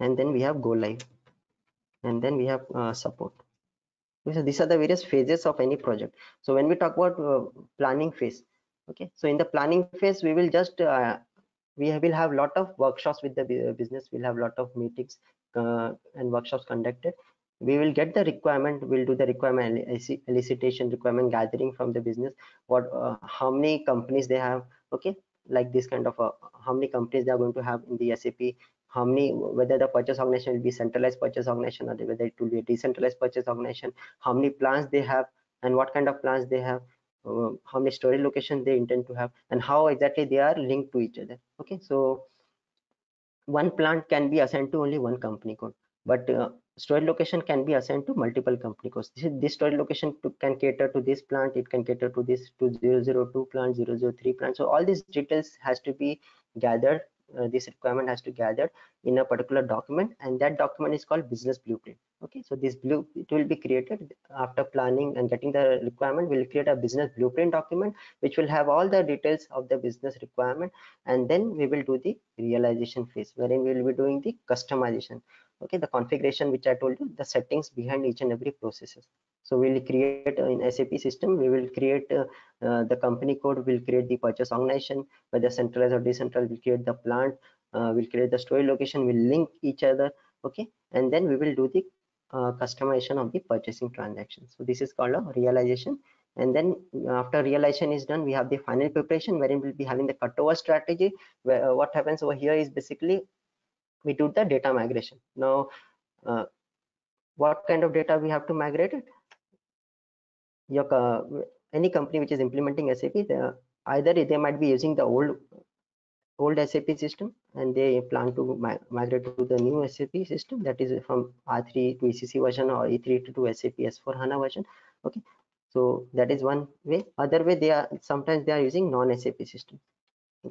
and then we have go live, and then we have uh, support. So these are the various phases of any project. So when we talk about uh, planning phase, okay, so in the planning phase we will just uh, we will have a lot of workshops with the business, we'll have a lot of meetings uh, and workshops conducted. We will get the requirement, we'll do the requirement elicitation, requirement gathering from the business, what uh, how many companies they have. Okay, like this kind of uh, how many companies they are going to have in the S A P, how many, whether the purchase organization will be centralized purchase organization or whether it will be a decentralized purchase organization, how many plants they have and what kind of plants they have, uh, how many storage locations they intend to have, and how exactly they are linked to each other. Okay, so one plant can be assigned to only one company code, but uh, storage location can be assigned to multiple company codes. This, this storage location to, can cater to this plant, it can cater to this two zero zero two plant, zero zero three plant. So all these details has to be gathered, uh, this requirement has to be gathered in a particular document, and that document is called business blueprint. Okay, so this blue, it will be created after planning and getting the requirement, we'll create a business blueprint document which will have all the details of the business requirement, and then we will do the realization phase wherein we will be doing the customization. Okay, the configuration which I told you, the settings behind each and every processes. So we'll create uh, in S A P system, we will create uh, uh, the company code, we'll create the purchase organization, whether centralized or decentralized, we'll create the plant, uh, we'll create the storage location, we'll link each other. Okay, and then we will do the uh, customization of the purchasing transaction. So this is called a realization. And then after realization is done, we have the final preparation wherein we'll be having the cutover strategy. Where, uh, what happens over here is basically we do the data migration. Now uh, what kind of data we have to migrate it. Your uh, any company which is implementing S A P, they, either they might be using the old old S A P system and they plan to mi migrate to the new S A P system, that is from R three to E C C version or E three to S A P S four HANA version. Okay, so that is one way. Other way, they are sometimes they are using non-S A P system,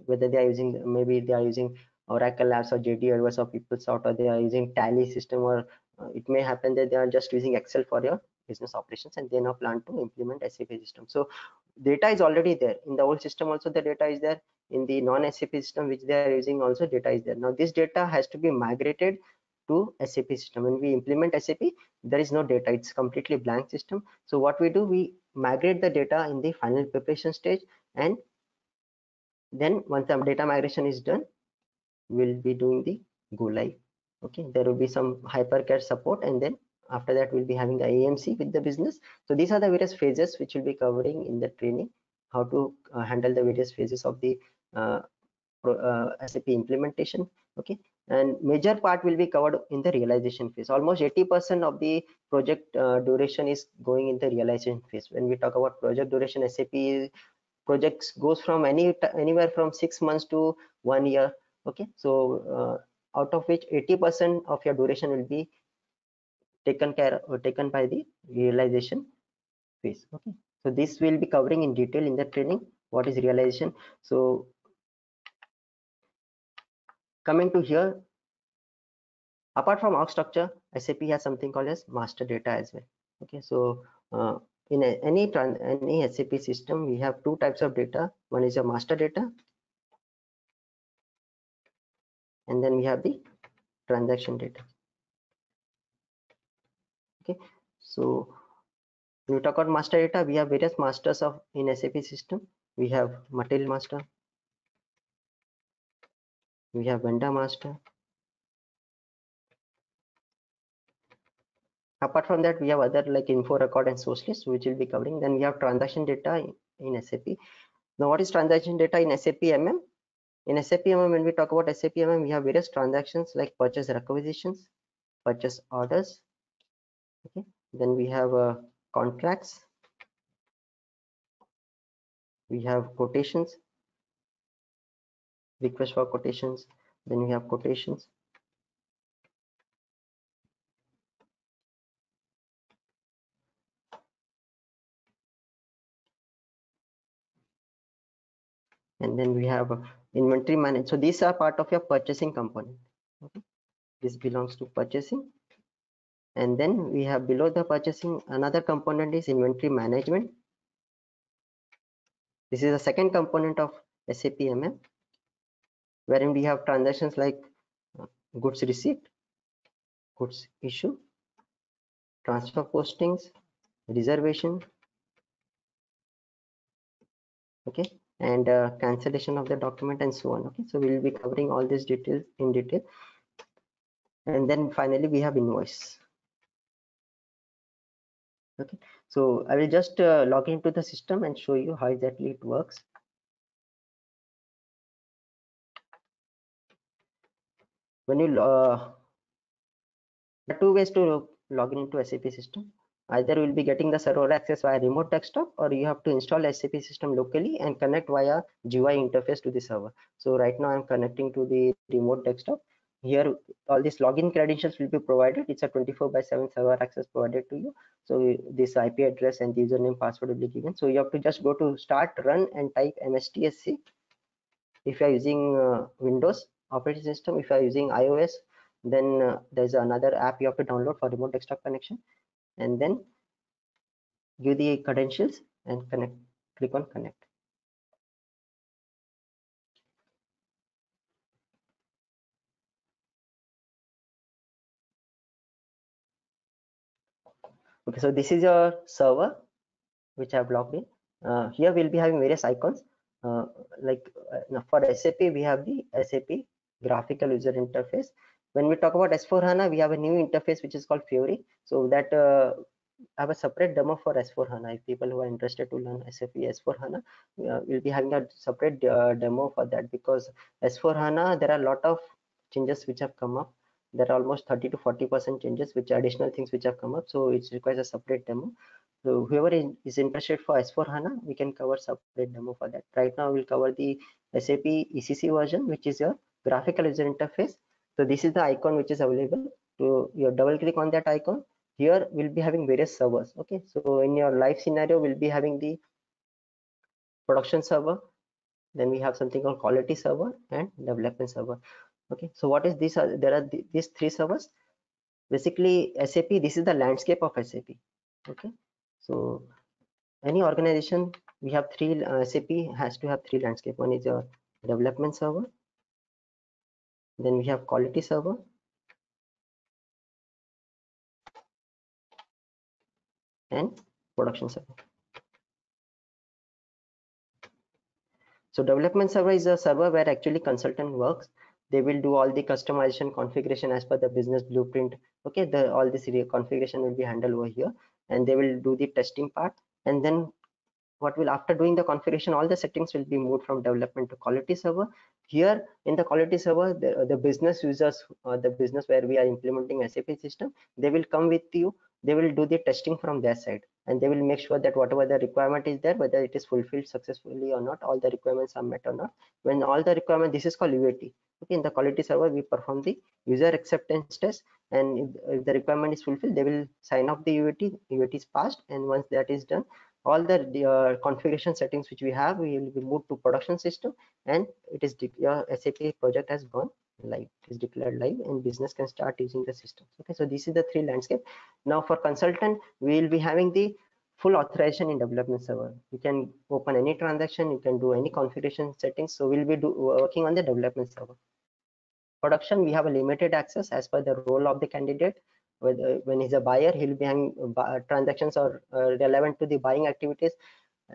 whether they are using maybe they are using Oracle apps or J D Adverse or PeopleSoft, or they are using Tally system, or uh, it may happen that they are just using Excel for your business operations and they now plan to implement S A P system. So data is already there in the old system, also the data is there in the non-S A P system which they are using, also data is there. Now this data has to be migrated to S A P system. When we implement S A P, there is no data, it's completely blank system. So what we do, we migrate the data in the final preparation stage, and then once the data migration is done, we'll be doing the go live. Okay, there will be some hypercare support, and then after that we'll be having the A M C with the business. So these are the various phases which we'll be covering in the training, how to uh, handle the various phases of the uh, uh, S A P implementation. Okay, and major part will be covered in the realization phase. Almost eighty percent of the project uh, duration is going in the realization phase. When we talk about project duration, S A P projects goes from any anywhere from six months to one year. Okay, so uh, out of which eighty percent of your duration will be taken care or taken by the realization phase. Okay, so this will be covering in detail in the training, what is realization. So coming to here, apart from org structure, S A P has something called as master data as well. Okay, so uh, in a, any any S A P system, we have two types of data. One is your master data, and then we have the transaction data. Okay, so when we talk about master data, we have various masters of in S A P system. We have material master, we have vendor master. Apart from that, we have other like info record and source list, which will be covering. Then we have transaction data in, in S A P. Now what is transaction data in S A P M M? In S A P M M, when we talk about S A P M M, we have various transactions like purchase requisitions, purchase orders. Okay, then we have uh, contracts, we have quotations, request for quotations, then we have quotations, and then we have uh, inventory management. So these are part of your purchasing component. Okay, this belongs to purchasing. And then we have below the purchasing, another component is inventory management. This is the second component of S A P M M, wherein we have transactions like goods receipt, goods issue, transfer postings, reservation, okay, and uh, cancellation of the document and so on. Okay, so we will be covering all these details in detail. And then finally we have invoice. Okay, so I will just uh, log into the system and show you how exactly it works. When you uh, there are two ways to log into S A P system. Either you will be getting the server access via remote desktop, or you have to install S A P system locally and connect via G U I interface to the server. So right now I'm connecting to the remote desktop. Here all these login credentials will be provided. It's a twenty-four by seven server access provided to you. So this I P address and username password will be given. So you have to just go to start, run and type M S T S C if you are using uh, Windows operating system. If you are using iOS, then uh, there's another app you have to download for remote desktop connection, and then give the credentials and connect, click on connect. Okay, so this is your server which I have logged in. Uh, here we'll be having various icons uh, like uh, for S A P we have the S A P graphical user interface. When we talk about S four HANA, we have a new interface which is called Fiori. So that uh, I have a separate demo for S four HANA. If people who are interested to learn S A P S four HANA, uh, we'll be having a separate uh, demo for that, because S four HANA there are a lot of changes which have come up. there are almost thirty to forty percent changes, which are additional things which have come up. So it requires a separate demo. So whoever is, is interested for S four HANA, we can cover separate demo for that. Right now, we'll cover the S A P E C C version, which is your graphical user interface. So this is the icon which is available. So you double click on that icon. Here we'll be having various servers. Okay, so in your live scenario, we'll be having the production server. Then we have something called quality server and development server. Okay, so what is this? There are th these three servers. Basically, S A P, this is the landscape of S A P. Okay, so any organization, we have three, uh, S A P has to have three landscape. One is your development server. Then we have quality server. And production server. So development server is a server where actually consultant works. They will do all the customization configuration as per the business blueprint. Okay, the all this configuration will be handled over here, and they will do the testing part. And then what will, after doing the configuration, all the settings will be moved from development to quality server. Here in the quality server, the, the business users, uh, the business where we are implementing S A P system, they will come with you. They will do the testing from their side, and they will make sure that whatever the requirement is there, whether it is fulfilled successfully or not, all the requirements are met or not. When all the requirements, this is called U A T. Okay, in the quality server, we perform the user acceptance test, and if, if the requirement is fulfilled, they will sign off the U A T. U A T is passed, and once that is done, all the, the uh, configuration settings which we have, we will be moved to production system, and it is your S A P project has gone live, is declared live, and business can start using the system. Okay, so this is the three landscape. Now for consultant, we will be having the full authorization in development server. You can open any transaction, you can do any configuration settings. So we'll be do, working on the development server. Production, we have a limited access as per the role of the candidate. Whether when he's a buyer, he'll be having uh, transactions or uh, relevant to the buying activities.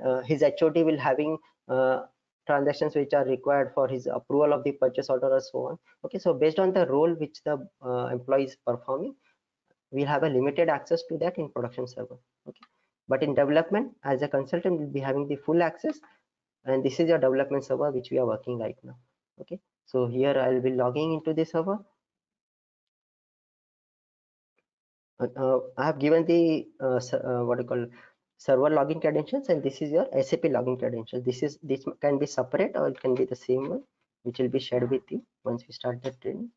Uh, his H O D will having uh, transactions which are required for his approval of the purchase order or so on. Okay, so based on the role which the uh, employee is performing, we'll have a limited access to that in production server. Okay, but in development, as a consultant, we'll be having the full access, and this is your development server which we are working right now. Okay, so here I'll be logging into the server. Uh, I have given the uh, uh, what you call server login credentials, and this is your S A P login credentials. This is this can be separate or it can be the same one, which will be shared with you once we start the training.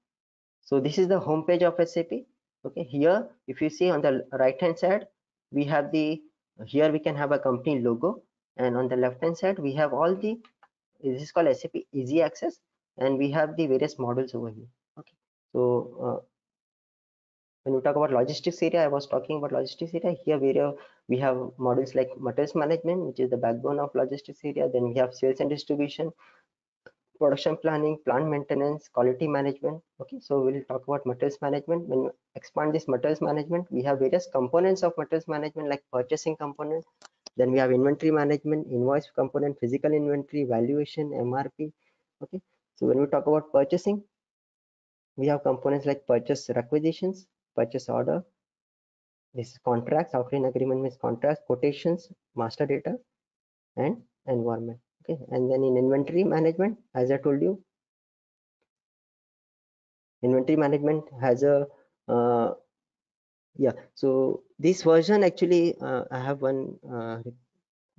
So this is the home page of S A P. Okay, here if you see on the right hand side, we have the here we can have a company logo, and on the left hand side we have all the this is called S A P Easy Access, and we have the various models over here. Okay, so. Uh, When we talk about logistics area, I was talking about logistics area. Here we have, we have models like materials management, which is the backbone of logistics area. Then we have sales and distribution, production planning, plant maintenance, quality management. Okay, so we'll talk about materials management. When we expand this materials management, we have various components of materials management like purchasing component. Then we have inventory management, invoice component, physical inventory, valuation, M R P. Okay, so when we talk about purchasing, we have components like purchase requisitions, purchase order, this is contracts, outline agreement means contracts, quotations, master data, and environment. Okay, and then in inventory management, as I told you, inventory management has a uh, yeah. So this version actually, uh, I have one uh,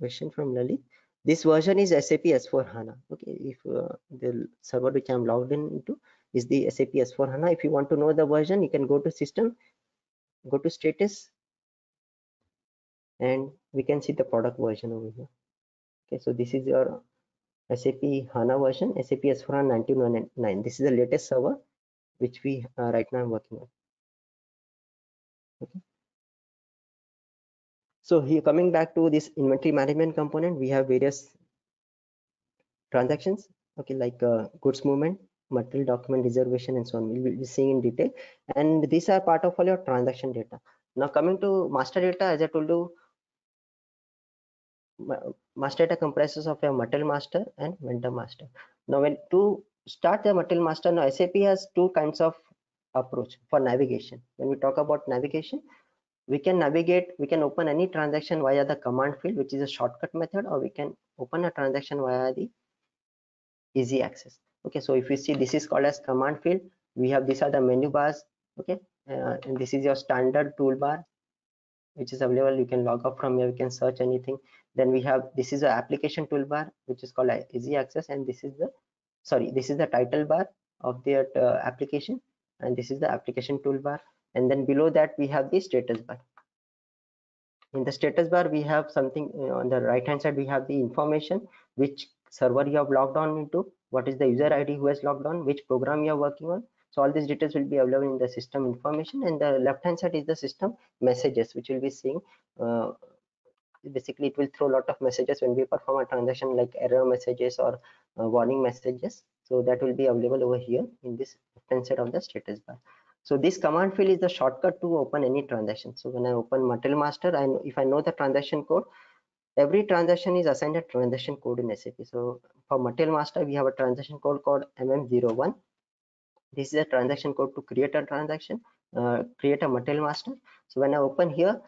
question from Lalit. This version is S A P S four HANA. Okay, if uh, the server which I'm logged in into is the S A P S four HANA. If you want to know the version, you can go to system, go to status, and we can see the product version over here. Okay, so this is your S A P HANA version, S A P S four HANA nineteen oh nine. This is the latest server which we uh, right now I'm working on. Okay. So here coming back to this inventory management component, we have various transactions, okay, like uh, goods movement, material document reservation, and so on. We will be seeing in detail, and these are part of all your transaction data. Now coming to master data, as I told you, master data comprises of your material master and vendor master. Now when to start the material master, now S A P has two kinds of approach for navigation. When we talk about navigation, we can navigate, we can open any transaction via the command field, which is a shortcut method, or we can open a transaction via the easy access. Okay, so if you see, this is called as command field. We have, these are the menu bars, Okay, uh, and this is your standard toolbar which is available. You can log up from here, you can search anything. Then we have, this is the application toolbar which is called easy access, and this is the sorry this is the title bar of their uh, application, and this is the application toolbar. And then below that we have the status bar. In the status bar we have something, you know, on the right hand side we have the information, which server you have logged on into, what is the user I D who has logged on, which program you are working on. So all these details will be available in the system information. And the left hand side is the system messages, which will be seeing, uh, basically it will throw a lot of messages when we perform a transaction, like error messages or uh, warning messages. So that will be available over here in this left hand side of the status bar. So this command field is the shortcut to open any transaction. So when I open material master, I know, if I know the transaction code, every transaction is assigned a transaction code in S A P. So for material master, we have a transaction code called M M zero one. This is a transaction code to create a transaction, uh, create a material master. So when I open here,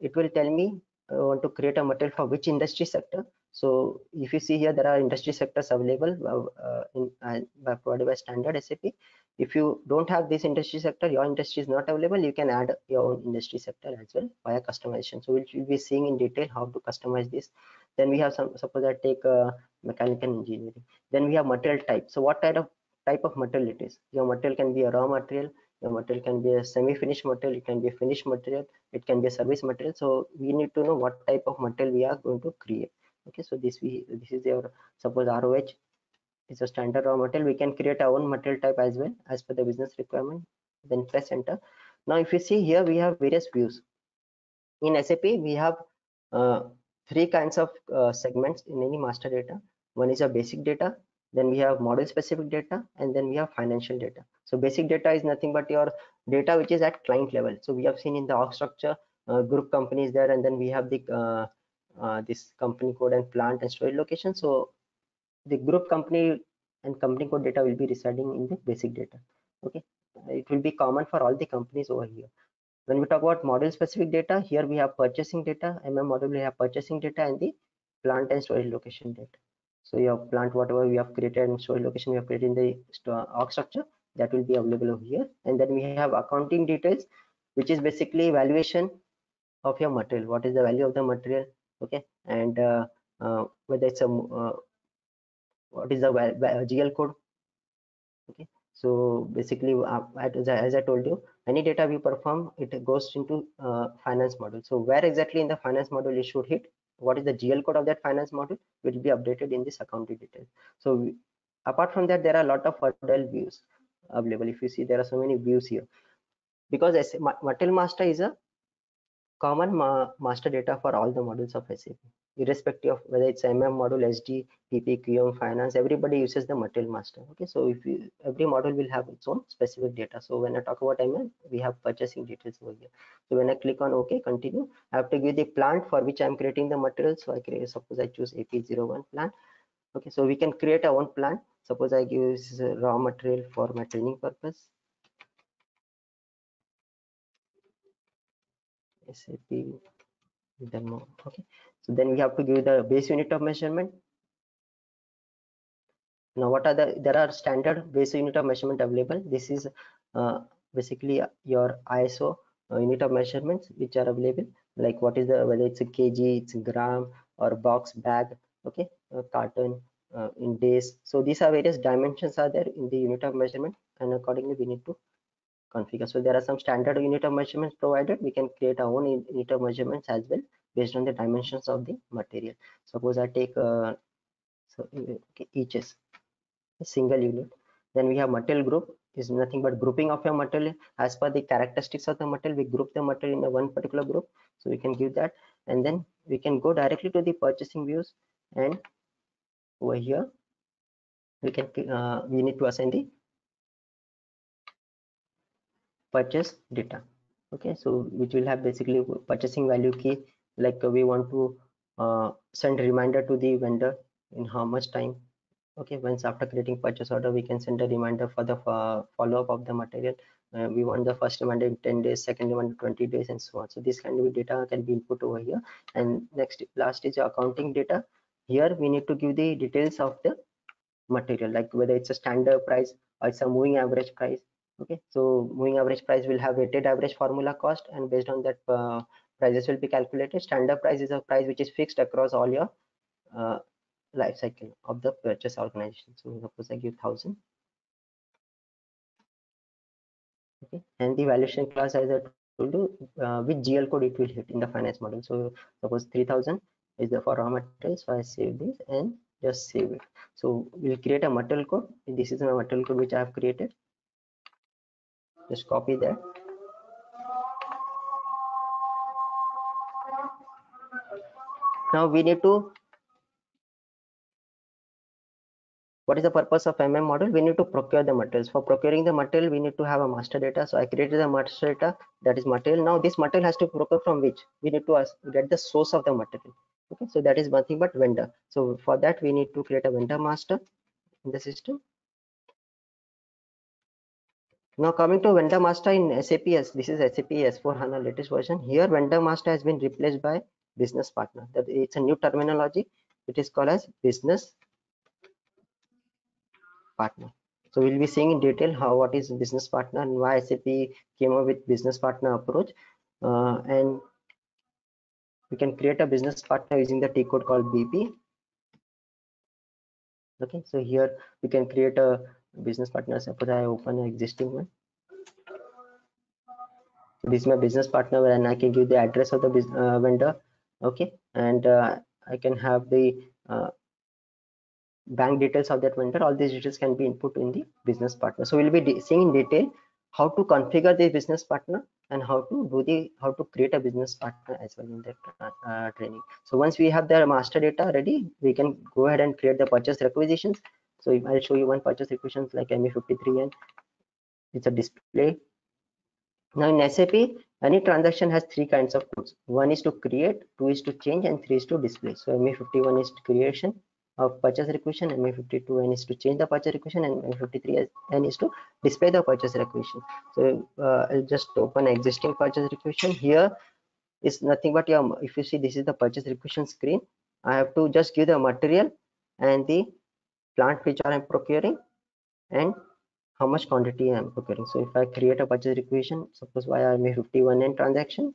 it will tell me I want to create a material for which industry sector. So if you see here, there are industry sectors available uh, in, uh, by provided by standard S A P. If you don't have this industry sector, your industry is not available, you can add your own industry sector as well via customization. So we'll be seeing in detail how to customize this. Then we have some, suppose I take uh, mechanical engineering. Then we have material type. So what type of type of material it is. Your material can be a raw material, your material can be a semi-finished material, it can be a finished material, it can be a service material. So we need to know what type of material we are going to create. Okay, so this we this is your, suppose R O H is a standard raw material. We can create our own material type as well as per the business requirement. Then press enter. Now if you see here, we have various views. In S A P we have uh, three kinds of uh, segments in any master data. One is a basic data, then we have model specific data, and then we have financial data. So basic data is nothing but your data which is at client level. So we have seen in the org structure, uh, group companies there, and then we have the uh, uh, this company code and plant and storage location. So the group company and company code data will be residing in the basic data. Okay, it will be common for all the companies over here. When we talk about model specific data, here we have purchasing data, M M model we have purchasing data, and the plant and storage location data. So your plant, whatever we have created, and storage location we have created in the org structure, that will be available over here. And then we have accounting details, which is basically valuation of your material. What is the value of the material? Okay, and uh, uh, whether it's a uh, what is the G L code? Okay, so basically, uh, as, I, as I told you, any data we perform, it goes into uh, finance module. So where exactly in the finance module you should hit? What is the G L code of that finance module will be updated in this accounting detail. So we, apart from that, there are a lot of hotel views available. If you see, there are so many views here, because material master is a common ma master data for all the modules of S A P, irrespective of whether it's M M module, S D, P P, Q M, finance. Everybody uses the material master. Okay, so if you, every module will have its own specific data. So when I talk about M M, we have purchasing details over here. So when I click on OK, continue, I have to give the plant for which I'm creating the material. So I create, suppose I choose A P zero one plant. Okay, so we can create our own plant. Suppose I use raw material for my training purpose. S A P demo. Okay, so then we have to give the base unit of measurement. Now what are the, there are standard base unit of measurement available. This is uh, basically your I S O uh, unit of measurements which are available, like what is the, whether it's a kg, it's a gram, or box, bag, okay, uh, carton, uh, in days. So these are various dimensions are there in the unit of measurement, and accordingly we need to configure. So there are some standard unit of measurements provided. We can create our own unit of measurements as well based on the dimensions of the material. Suppose I take uh, so okay, each is a single unit. Then we have material group is nothing but grouping of your material as per the characteristics of the material. We group the material in a one particular group, so we can give that, and then we can go directly to the purchasing views, and over here we can uh, we need to assign the purchase data. Okay, so which will have basically purchasing value key, like we want to uh, send reminder to the vendor in how much time. Okay, once after creating purchase order, we can send a reminder for the uh, follow-up of the material. Uh, we want the first reminder in ten days, second reminder twenty days, and so on. So this kind of data can be input over here. And next, last is your accounting data. Here we need to give the details of the material, like whether it's a standard price or it's a moving average price, Okay, so moving average price will have weighted average formula cost, and based on that uh, prices will be calculated. Standard price is a price which is fixed across all your uh, life cycle of the purchase organization. So suppose I give thousand. Okay, and the valuation class, as I told you, uh, with G L code it will hit in the finance model. So suppose three thousand is the for raw materials. So I save this and just save it. So we'll create a material code. This is a material code which I have created. Just copy that. Now we need to, what is the purpose of M M model? We need to procure the materials. For procuring the material, we need to have a master data. So I created a master data, that is material. Now this material has to procure from which? We need to ask, get the source of the material. Okay, so that is nothing but vendor. So for that, we need to create a vendor master in the system. Now coming to vendor master in S A P S, this is S A P S four HANA latest version. Here vendor master has been replaced by business partner. That it's a new terminology. It is called as business partner. So we'll be seeing in detail how, what is business partner and why S A P came up with business partner approach. Uh, and we can create a business partner using the T code called B P. Okay, so here we can create a business partner. Suppose I open an existing one. So this is my business partner, and I can give the address of the uh, vendor. Okay, and uh, I can have the uh, bank details of that vendor. All these details can be input in the business partner. So we'll be seeing in detail how to configure the business partner and how to do the how to create a business partner as well in that uh, training. So once we have the master data ready, we can go ahead and create the purchase requisitions. So if I'll show you one purchase requisitions like M E fifty-three, and it's a display. Now in S A P, any transaction has three kinds of codes. One is to create, two is to change, and three is to display. So M E fifty-one is creation of purchase requisition, M E fifty-two N is to change the purchase requisition, and M E fifty-three N is to display the purchase requisition. So uh, I'll just open existing purchase requisition. Here is nothing but your, if you see, this is the purchase requisition screen. I have to just give the material and the plant which I am procuring and how much quantity I am procuring. So if I create a purchase requisition, suppose via M E fifty-one N transaction,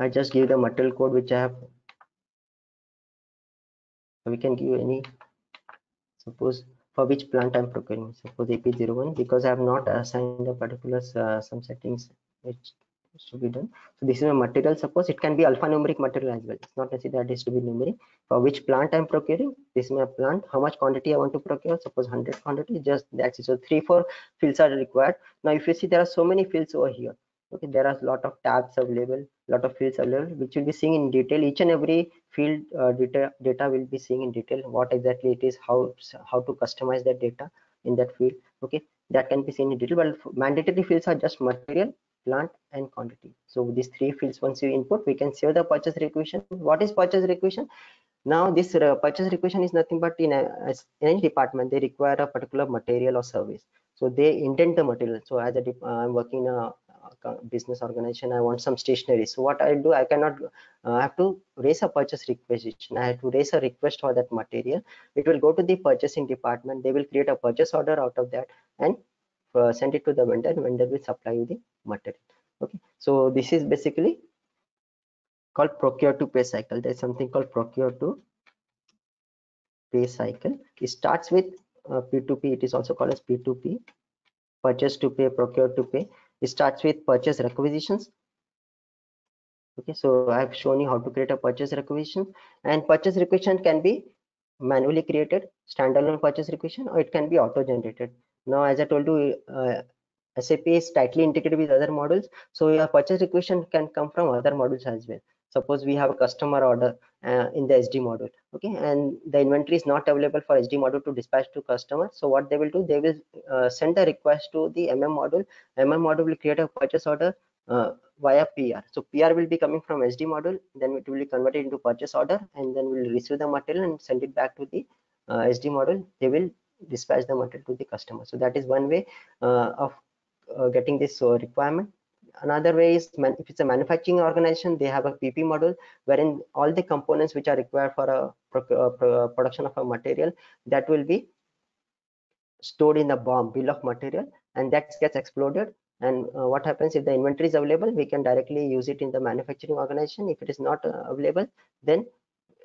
I just give the material code which I have. We can give any, suppose for which plant I am procuring, suppose A P zero one, because I have not assigned the particular uh, some settings which should be done. So this is a material. Suppose it can be alphanumeric material as well. It's not necessary that it is to be numeric. For which plant I'm procuring, this is my plant. How much quantity I want to procure? Suppose one hundred quantity. Just that's it. So three, four fields are required. Now, if you see, there are so many fields over here. Okay, there are a lot of tabs available, lot of fields available, which will be seeing in detail. Each and every field uh, data data will be seeing in detail what exactly it is, how how to customize that data in that field. Okay, that can be seen in detail. But mandatory fields are just material, plant, and quantity. So these three fields, once you input, we can save the purchase requisition. What is purchase requisition? Now this uh, purchase requisition is nothing but in, a, in any department they require a particular material or service. So they indent the material. So as a uh, I'm working in a business organization, I want some stationery. So what I do, I cannot uh, I have to raise a purchase requisition. I have to raise a request for that material. It will go to the purchasing department. They will create a purchase order out of that and uh, send it to the vendor. Vendor will supply you the material. Okay, so this is basically called procure to pay cycle. There's something called procure to pay cycle. It starts with uh, P two P. It is also called as P two P, purchase to pay, procure to pay. It starts with purchase requisitions. Okay, so I have shown you how to create a purchase requisition, and purchase requisition can be manually created, standalone purchase requisition, or it can be auto-generated. Now, as I told you, uh, S A P is tightly integrated with other models, so your purchase requisition can come from other modules as well. Suppose we have a customer order uh, in the S D module, okay, and the inventory is not available for S D module to dispatch to customer. So what they will do, they will uh, send the request to the M M module. M M module will create a purchase order uh, via P R. So P R will be coming from S D module, then it will be converted into purchase order, and then we'll receive the material and send it back to the uh, S D module. They will dispatch the material to the customer. So that is one way uh, of uh, getting this uh, requirement. Another way is, if it's a manufacturing organization, they have a P P model, wherein all the components which are required for a production of a material, that will be stored in the B O M, bill of material, and that gets exploded. And uh, what happens if the inventory is available, we can directly use it in the manufacturing organization. If it is not uh, available, then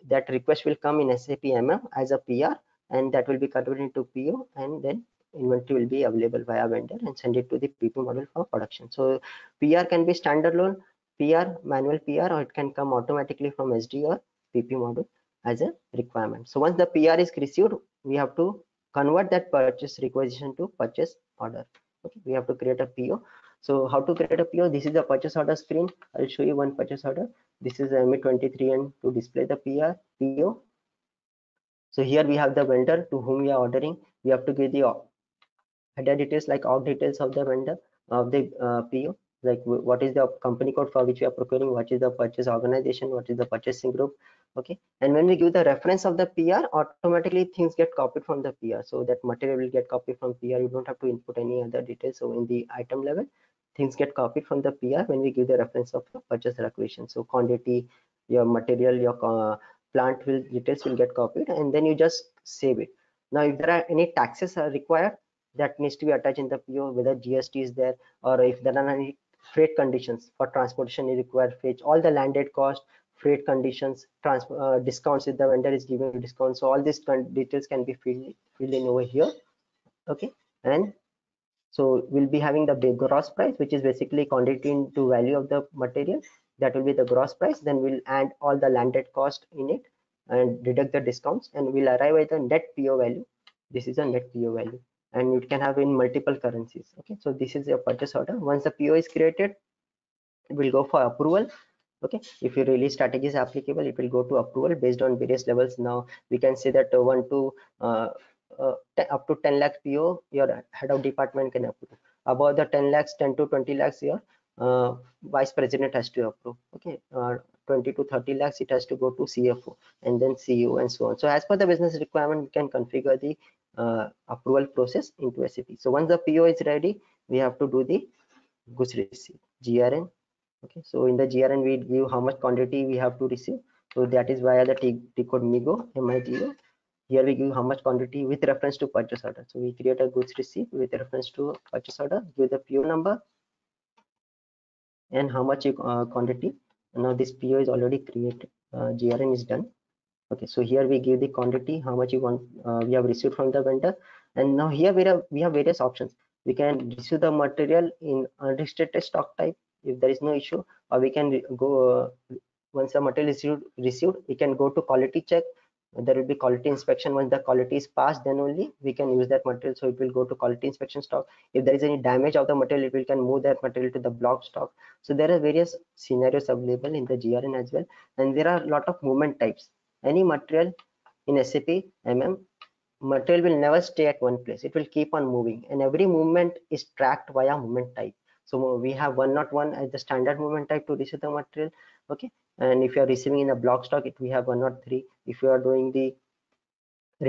that request will come in S A P M M as a P R, and that will be converted into P O, and then inventory will be available via vendor and send it to the P P model for production. So P R can be standalone P R, manual P R, or it can come automatically from S D or P P model as a requirement. So once the P R is received, we have to convert that purchase requisition to purchase order. Okay, we have to create a P O. So how to create a P O? This is the purchase order screen. I'll show you one purchase order. This is M E twenty-three N to display the P R P O. So here we have the vendor to whom we are ordering. We have to give the header details like all details of the vendor of the uh, P O, like what is the company code for which we are procuring, what is the purchase organization, what is the purchasing group. Okay, and when we give the reference of the P R, automatically things get copied from the P R. So that material will get copied from P R. You don't have to input any other details. So in the item level, things get copied from the P R when we give the reference of the purchase requisition. So quantity, your material, your uh, plant will details will get copied, and then you just save it. Now if there are any taxes are required that needs to be attached in the P O, whether G S T is there, or if there are any freight conditions for transportation is required, freight, all the landed cost, freight conditions, trans, uh, discounts if the vendor is giving discounts. So all these details can be filled, filled in over here. Okay, and so we'll be having the gross price, which is basically quantity into value of the material. That will be the gross price. Then we'll add all the landed cost in it and deduct the discounts, and we'll arrive at the net P O value. This is a net P O value, and it can have in multiple currencies. Okay, so this is your purchase order. Once the P O is created, it will go for approval. Okay, if your release strategy is applicable, it will go to approval based on various levels. Now we can say that uh, one to uh, uh, up to ten lakh P O, your head of department can approve. Above the ten lakhs, ten to twenty lakhs, your uh, vice president has to approve. Okay, uh, twenty to thirty lakhs, it has to go to C F O, and then C E O, and so on. So as per the business requirement, we can configure the Uh, approval process into S A P. So once the P O is ready, we have to do the goods receipt, G R N. Okay, so in the G R N we give how much quantity we have to receive. So that is via the T, T code MIGO, M I G O. Here we give how much quantity with reference to purchase order. So we create a goods receipt with reference to purchase order, give the P O number and how much uh, quantity. Now this P O is already created. Uh, G R N is done. Okay, so here we give the quantity, how much you want uh, we have received from the vendor, and now here we have we have various options. We can receive the material in unrestricted stock type if there is no issue, or we can go uh, once the material is received, we can go to quality check. There will be quality inspection. Once the quality is passed, then only we can use that material. So it will go to quality inspection stock. If there is any damage of the material, it will can move that material to the block stock. So there are various scenarios available in the G R N as well, and there are a lot of movement types. Any material in S A P M M, material will never stay at one place. It will keep on moving, and every movement is tracked via movement type. So we have one zero one as the standard movement type to receive the material. Okay, and if you are receiving in a block stock, it we have one zero three. If you are doing the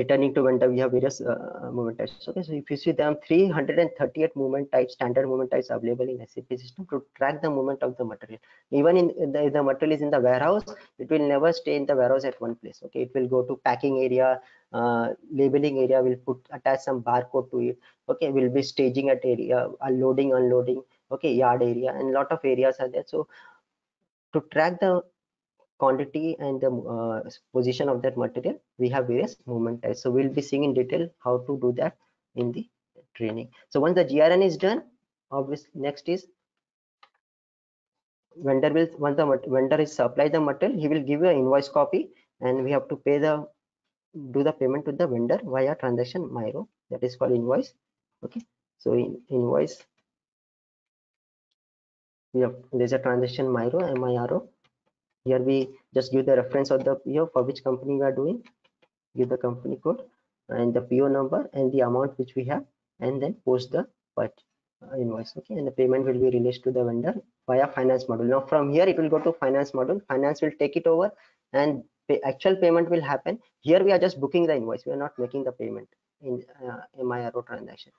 returning to vendor, we have various uh, movement types. Okay, so if you see, there are three hundred thirty-eight movement types, standard movement types available in S A P system to track the movement of the material. Even in the, if the material is in the warehouse, it will never stay in the warehouse at one place. Okay, it will go to packing area, uh, labeling area. We'll put attach some barcode to it. Okay, we'll be staging at area, loading, unloading. Okay, yard area, and lot of areas are there. So to track the quantity and the uh, position of that material, we have various movement types. So we'll be seeing in detail how to do that in the training. So once the G R N is done, obviously next is vendor will, once the vendor is supplied the material, he will give you an invoice copy, and we have to pay the do the payment to the vendor via transaction MIRO, that is called invoice. Okay, so in invoice we have there's a transaction MIRO, M I R O. Here we just give the reference of the P O for which company we are doing, give the company code and the P O number and the amount which we have, and then post the invoice. Okay, and the payment will be released to the vendor via finance module. Now from here it will go to finance module. Finance will take it over, and the actual payment will happen. Here we are just booking the invoice. We are not making the payment in uh, M I R O transaction.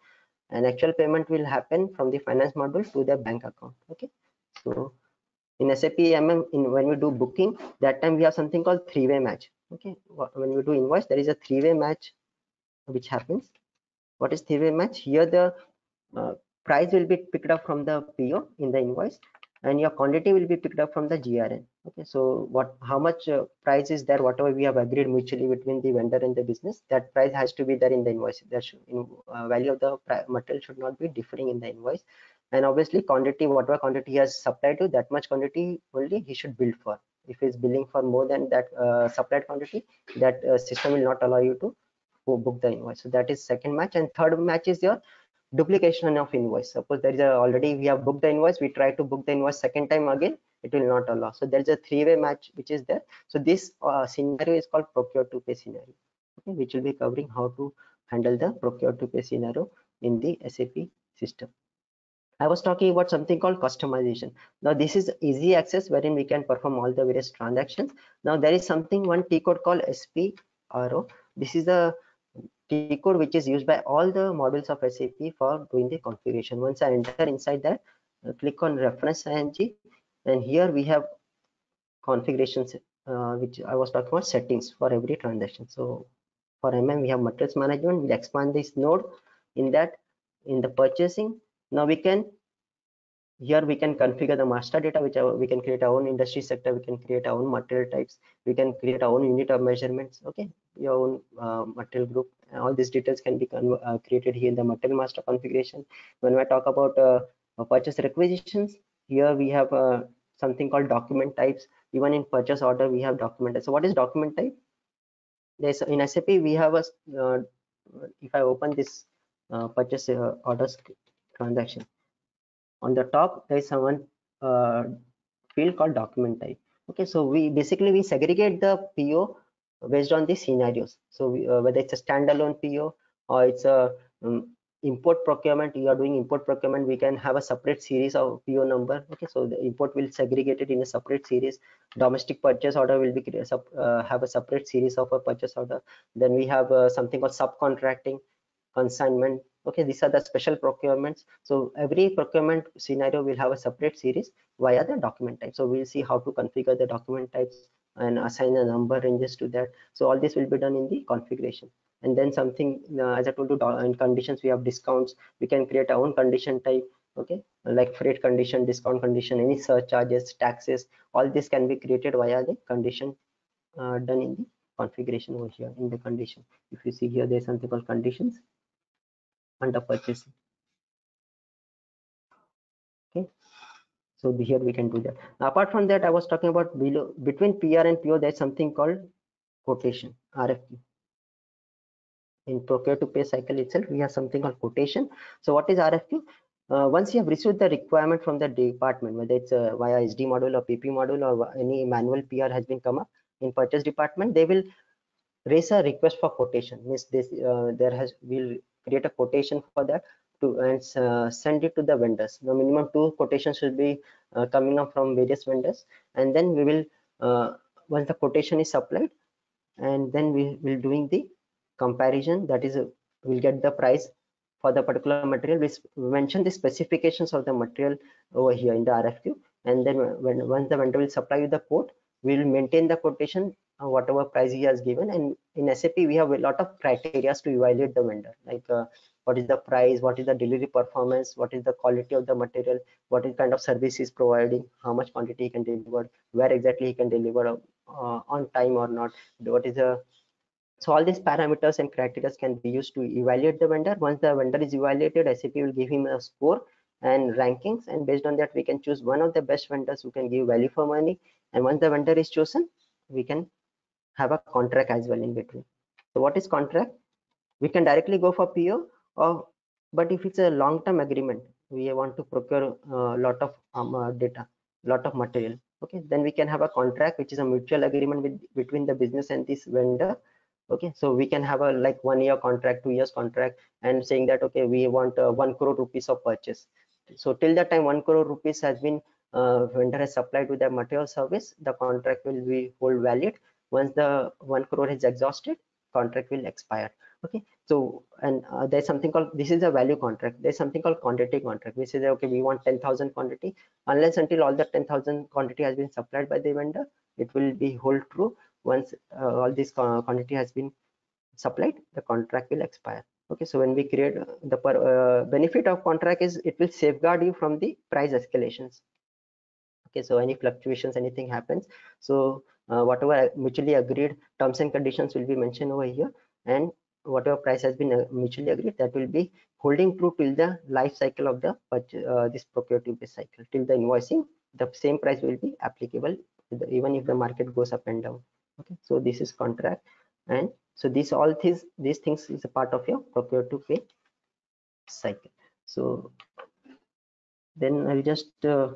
And actual payment will happen from the finance module to the bank account. Okay, so in S A P M M, in when we do booking, that time we have something called three-way match. Okay, when we do invoice, there is a three-way match which happens. What is theory match? Here the uh, price will be picked up from the P O in the invoice, and your quantity will be picked up from the G R N. Okay, so what, how much uh, price is there, whatever we have agreed mutually between the vendor and the business, that price has to be there in the invoice. That should, in, uh, value of the material should not be differing in the invoice. And obviously quantity, whatever quantity he has supplied to, that much quantity only he should bill for. If he's billing for more than that uh, supplied quantity, that uh, system will not allow you to book the invoice. So that is second match. And third match is your duplication of invoice. Suppose there is a, already we have booked the invoice, we try to book the invoice second time again, it will not allow. So there's a three-way match which is there. So this uh, scenario is called procure to pay scenario, okay, which will be covering how to handle the procure to pay scenario in the S A P system. I was talking about something called customization. Now this is easy access wherein we can perform all the various transactions. Now there is something, one T code called S P R O. This is a T code which is used by all the modules of S A P for doing the configuration. Once I enter inside that, I click on reference I N G, and here we have configurations, uh, which I was talking about settings for every transaction. So for M M we have materials management. We'll expand this node in that in the purchasing. Now we can, here we can configure the master data, which we can create our own industry sector, we can create our own material types, we can create our own unit of measurements, okay, your own uh, material group. All these details can be uh, created here in the material master configuration. When we talk about uh, purchase requisitions, here we have uh, something called document types. Even in purchase order, we have document types. So what is document type? There's, in S A P, we have a, uh, if I open this uh, purchase uh, order transaction, on the top there is someone uh, field called document type. Okay, so we basically we segregate the P O based on the scenarios. So we, uh, whether it's a standalone P O or it's a um, import procurement, you are doing import procurement, we can have a separate series of P O number. Okay, so the import will segregate it in a separate series. Domestic purchase order will be uh, have a separate series of a purchase order. Then we have uh, something called subcontracting, consignment. Okay, these are the special procurements. So every procurement scenario will have a separate series via the document type. So we'll see how to configure the document types and assign the number ranges to that. So all this will be done in the configuration. And then something, uh, as I told you, in conditions we have discounts. We can create our own condition type, okay, like freight condition, discount condition, any surcharges, taxes. All this can be created via the condition uh, done in the configuration over here in the condition. If you see here, there's something called conditions under purchasing. Okay, so here we can do that. Now, apart from that, I was talking about below between P R and P O, there's something called quotation, R F Q. In procure to pay cycle itself, we have something called quotation. So what is R F Q? Uh, once you have received the requirement from the department, whether it's uh, via S D module or P P module or any manual P R has been come up in purchase department, they will raise a request for quotation. Means this uh, there has will create a quotation for that to and uh, send it to the vendors. The minimum two quotations should be uh, coming up from various vendors, and then we will uh, once the quotation is supplied, and then we will doing the comparison. That is, uh, we'll get the price for the particular material. We mention the specifications of the material over here in the R F Q, and then when once the vendor will supply you the quote, we will maintain the quotation, whatever price he has given. And in S A P we have a lot of criteria to evaluate the vendor, like uh, what is the price, what is the delivery performance, what is the quality of the material, what is kind of service he is providing, how much quantity he can deliver, where exactly he can deliver, uh, on time or not, what is the, so all these parameters and criteria can be used to evaluate the vendor. Once the vendor is evaluated, S A P will give him a score and rankings, and based on that we can choose one of the best vendors who can give value for money. And once the vendor is chosen, we can have a contract as well in between. So what is contract? We can directly go for P O, or but if it's a long-term agreement, we want to procure a lot of um, uh, data, lot of material, okay, then we can have a contract, which is a mutual agreement with between the business and this vendor. Okay, so we can have a like one year contract, two years contract, and saying that okay, we want uh, one crore rupees of purchase. So till that time one crore rupees has been uh, vendor has supplied with the material service, the contract will be hold valid. Once the one crore is exhausted, contract will expire. Okay, so and uh, there's something called, this is a value contract. There's something called quantity contract. We say that, okay, we want ten thousand quantity. Unless until all the ten thousand quantity has been supplied by the vendor, it will be hold true. Once uh, all this quantity has been supplied, the contract will expire. Okay, so when we create the per, uh, benefit of contract is it will safeguard you from the price escalations. Okay, so any fluctuations, anything happens, so uh, whatever mutually agreed terms and conditions will be mentioned over here, and whatever price has been mutually agreed, that will be holding true till the life cycle of the uh, this procurative cycle, till the invoicing. The same price will be applicable even if the market goes up and down. Okay, so this is contract, and so these all things, these things is a part of your procure to pay cycle. So then I'll just uh,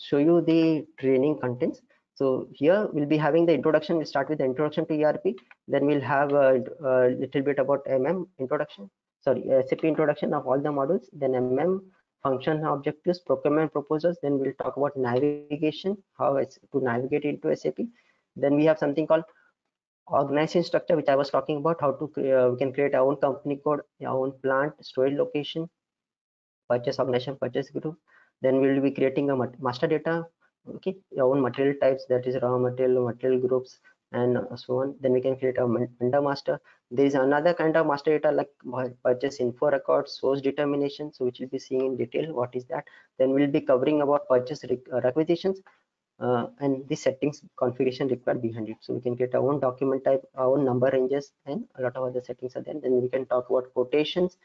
show you the training contents. So here we'll be having the introduction. We'll start with the introduction to E R P, then we'll have a, a little bit about M M introduction, sorry, S A P introduction of all the modules, then M M function objectives, procurement proposals, then we'll talk about navigation, how it's to navigate into S A P. Then we have something called organization structure, which I was talking about, how to uh, we can create our own company code, our own plant, storage location, purchase organization, purchase group. Then we'll be creating a master data, okay, our own material types, that is raw material, material groups, and so on. Then we can create a vendor master. There is another kind of master data like purchase info records, source determination, so which will be seeing in detail what is that. Then we'll be covering about purchase requisitions uh, and the settings configuration required behind it. So we can get our own document type, our own number ranges, and a lot of other settings are there. Then we can talk about quotations,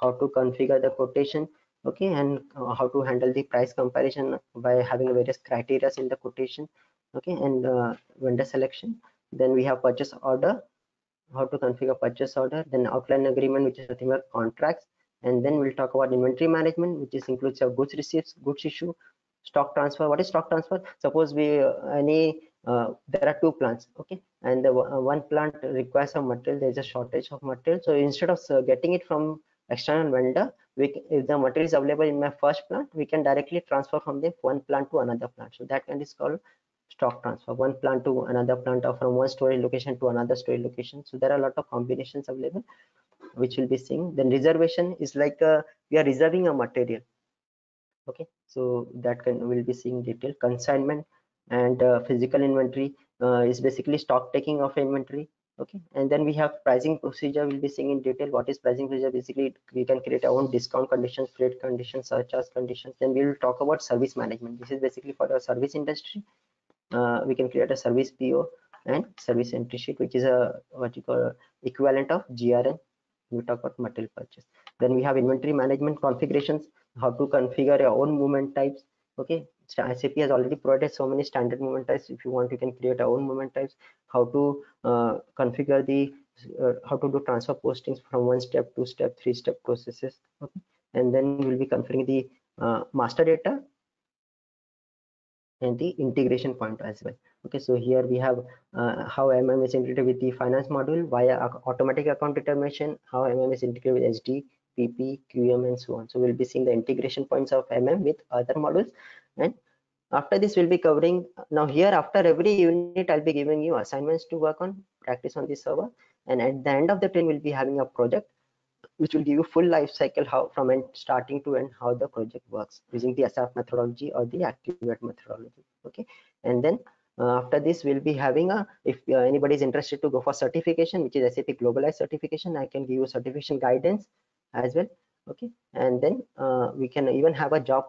how to configure the quotation, okay, and uh, how to handle the price comparison by having various criteria in the quotation, okay, and uh, vendor selection. Then we have purchase order, how to configure purchase order, then outline agreement, which is nothing but contracts, and then we'll talk about inventory management, which is includes your goods receipts, goods issue, stock transfer. What is stock transfer? Suppose we uh, any uh, there are two plants, okay, and the uh, one plant requires some material, there is a shortage of material, so instead of uh, getting it from external vendor, we can, if the material is available in my first plant, we can directly transfer from the one plant to another plant. So that kind is called stock transfer, one plant to another plant, or from one storage location to another storage location. So there are a lot of combinations available, which will be seeing. Then reservation is like a, we are reserving a material, okay, so that can will be seeing detail. Consignment and uh, physical inventory uh, is basically stock taking of inventory, okay. And then we have pricing procedure, we'll be seeing in detail what is pricing procedure. Basically we can create our own discount conditions, freight conditions, surcharge conditions. Then we will talk about service management. This is basically for our service industry. Uh, we can create a service P O and service entry sheet, which is a what you call equivalent of G R N. We talk about material purchase. Then we have inventory management configurations, how to configure your own movement types, okay. S A P has already provided so many standard movement types. If you want, you can create our own movement types, how to uh, configure the uh, how to do transfer postings from one step, two step, three step processes, okay. And then we'll be configuring the uh, master data and the integration point as well, okay. So here we have uh, how M M is integrated with the finance module via automatic account determination, how M M is integrated with S D, P P, Q M, and so on. So we'll be seeing the integration points of M M with other modules, and after this we'll be covering. Now here after every unit I'll be giving you assignments to work on, practice on this server, and at the end of the train we'll be having a project which will give you full life cycle, how from end starting to end how the project works using the S A P methodology or the Activate methodology, okay. And then uh, after this we'll be having a, if uh, anybody is interested to go for certification, which is S A P globalized certification, I can give you certification guidance as well, okay. And then uh, we can even have a job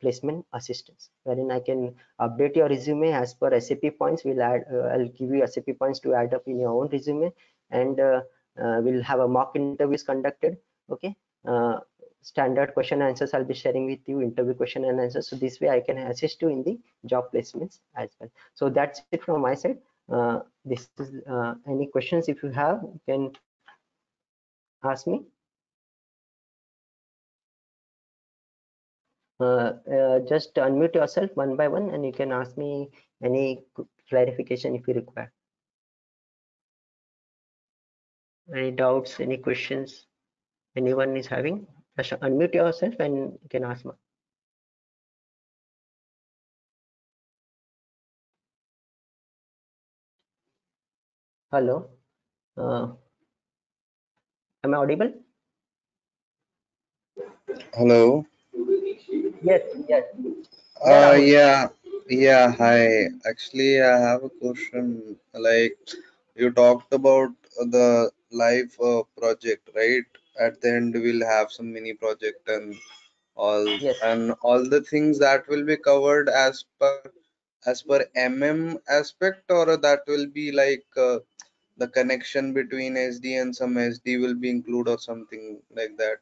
placement assistance, wherein I can update your resume as per S A P points. We'll add uh, I'll give you S A P points to add up in your own resume, and uh, Uh, we'll have a mock interviews conducted, okay. Uh, standard question answers I'll be sharing with you, interview question and answers. So this way I can assist you in the job placements as well. So that's it from my side. Uh, this is uh, any questions if you have, you can ask me. Uh, uh, just unmute yourself one by one, and you can ask me any clarification if you require. Any doubts, any questions anyone is having, just unmute yourself and you can ask me. Hello, uh, am I audible? Hello. Yes, yes. Uh, yeah, yeah, hi. Actually, I have a question. Like, you talked about the live uh, project, right? At the end we'll have some mini project and all. Yes. And all the things that will be covered as per as per M M aspect, or that will be like uh, the connection between S D, and some S D will be included or something like that.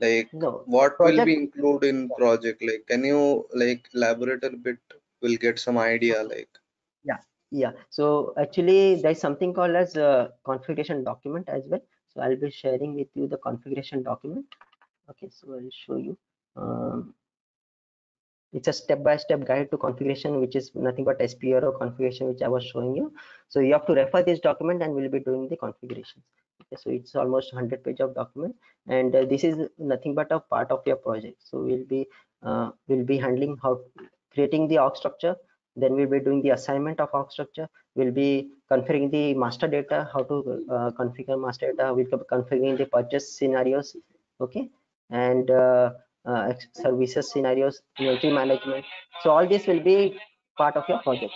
Like no, what project will be included in project? Like, can you like elaborate a bit? We'll get some idea. Like, yeah, yeah. So actually, there's something called as a configuration document as well. So I'll be sharing with you the configuration document. Okay, so I'll show you. Um, it's a step-by-step guide to configuration, which is nothing but S P R O configuration, which I was showing you. So you have to refer this document, and we'll be doing the configurations. So it's almost one hundred page of document, and uh, this is nothing but a part of your project. So we'll be uh, we'll be handling how creating the org structure, then we'll be doing the assignment of org structure, we'll be configuring the master data, how to uh, configure master data, we'll be configuring the purchase scenarios, okay, and uh, uh, services scenarios, inventory management. So all this will be part of your project,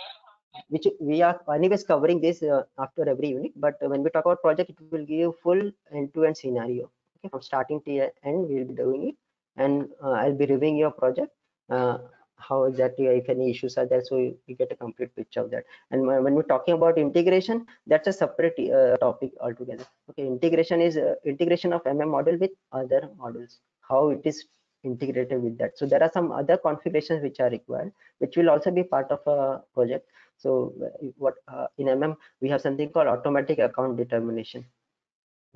which we are anyways covering this uh, after every unit. But when we talk about project, it will give you full end-to-end scenario, okay, from starting to end. We'll be doing it, and uh, I'll be reviewing your project, uh, how exactly, if any issues are there, so you, you get a complete picture of that. And when we're talking about integration, that's a separate uh, topic altogether, okay. Integration is uh, integration of M M model with other models, how it is integrated with that. So there are some other configurations which are required, which will also be part of a project. So what uh, in M M we have something called automatic account determination,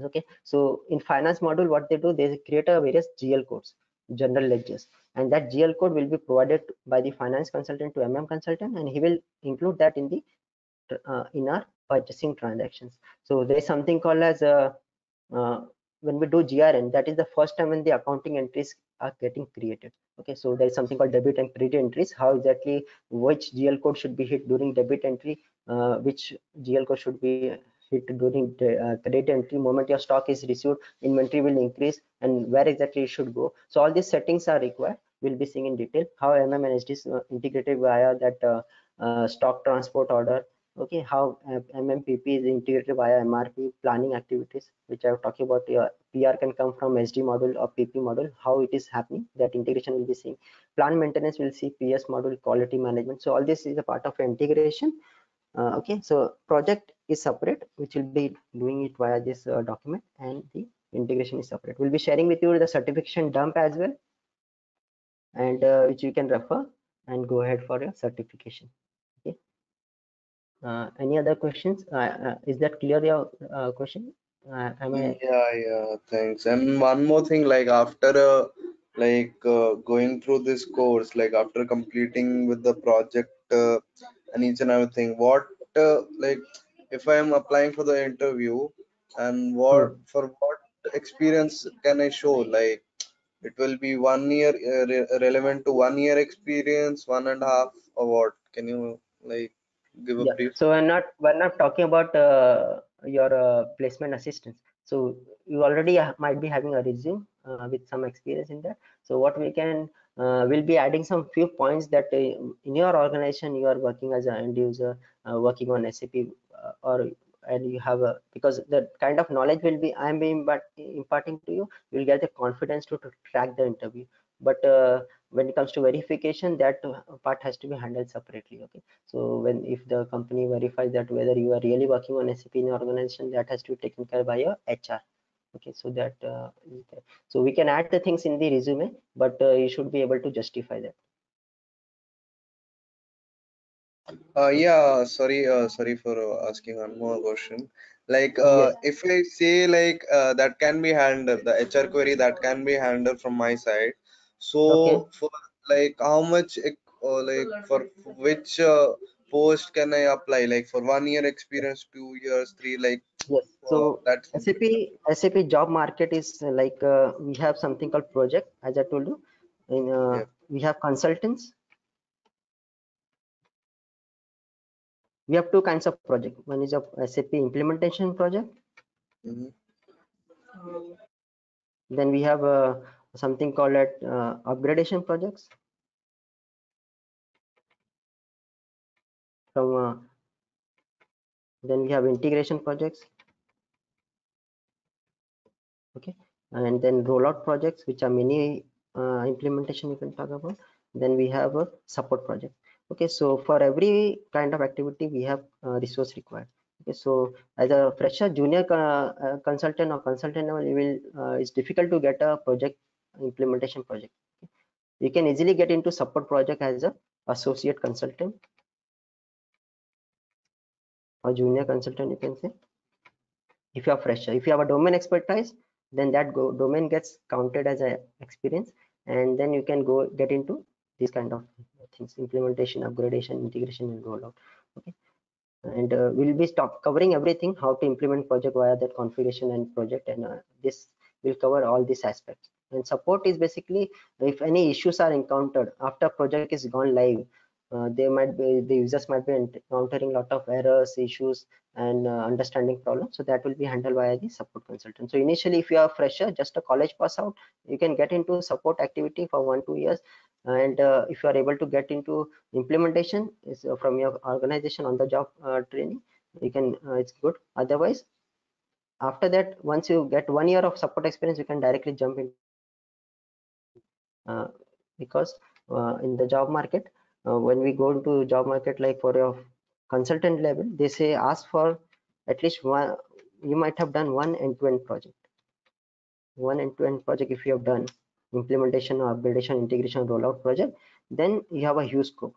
okay. So in finance module, what they do, they create a various G L codes, general ledgers, and that G L code will be provided by the finance consultant to M M consultant, and he will include that in the uh, in our purchasing transactions. So there is something called as a uh, when we do G R N, that is the first time when the accounting entries are getting created, okay. So there is something called debit and credit entries, how exactly which G L code should be hit during debit entry, uh, which G L code should be hit during the, uh, credit entry. Moment your stock is received, inventory will increase, and where exactly it should go. So all these settings are required. We'll be seeing in detail how M M and S D is integrated via that uh, uh, stock transport order, okay, how uh, M M P P is integrated via M R P, planning activities, which I was talking about. Your P R can come from S D module or P P module, how it is happening, that integration will be seen. Plan maintenance will see P S module, quality management. So all this is a part of integration, uh, okay. So project is separate, which will be doing it via this uh, document, and the integration is separate. We'll be sharing with you the certification dump as well, and uh, which you can refer and go ahead for your certification. Uh, any other questions? Uh, uh, is that clear, your uh, question? Uh, am I... Yeah, yeah, thanks. And one more thing, like after uh, like uh, going through this course, like after completing with the project uh, and each and everything, what uh, like if I am applying for the interview, and what hmm. for what experience can I show? Like it will be one year uh, re relevant to one year experience, one and a half, or what? Can you like give a yeah. brief? So I'm not we're not talking about uh, your uh, placement assistance. So you already might be having a resume uh, with some experience in that. So what we can uh, will be adding some few points that uh, in your organization you are working as an end user, uh, working on S A P, uh, or and you have a, because the kind of knowledge will be I'm being but imparting to you, you'll get the confidence to, to track the interview. But uh, when it comes to verification, that part has to be handled separately, okay. So when if the company verifies that whether you are really working on S A P in your organization, that has to be taken care by your H R, okay. So that uh, so we can add the things in the resume, but uh, you should be able to justify that. Uh, yeah, sorry uh, sorry for asking one more question. Like uh, yes. If I say like uh, that can be handled, the H R query that can be handled from my side. So okay. For like how much uh, like for which uh, post can I apply, like for one year experience, two years, three, like yes. So that's S A P S A P job market is like uh, we have something called project, as I told you, in uh, yeah. we have consultants, we have two kinds of project. One is a S A P implementation project, mm-hmm. then we have a something called at uh, upgradation projects from uh, then we have integration projects, okay. And then rollout projects, which are many uh, implementation we can talk about. Then we have a support project, okay. So for every kind of activity we have uh, resource required, okay. So as a fresher, junior uh, consultant or consultant level, you will uh, it's difficult to get a project implementation project, okay. You can easily get into support project as a associate consultant or junior consultant, you can say, if you are fresher. If you have a domain expertise, then that go, domain gets counted as a experience, and then you can go get into these kind of things: implementation, upgradation, integration, and rollout. Okay, and uh, we'll be stop covering everything, how to implement project via that configuration and project, and uh, this will cover all these aspects. And support is basically if any issues are encountered after project is gone live, uh, they might be the users might be encountering lot of errors, issues, and uh, understanding problems. So that will be handled via the support consultant. So initially, if you are fresher, just a college pass out, you can get into support activity for one, two years. And uh, if you are able to get into implementation is uh, from your organization on the job uh, training, you can, uh, it's good. Otherwise, after that, once you get one year of support experience, you can directly jump in. Uh, because uh, in the job market, uh, when we go into job market, like for your consultant level, they say ask for at least one, you might have done one end-to-end project, one end-to-end project. If you have done implementation or upgradation, integration, rollout project, then you have a huge scope,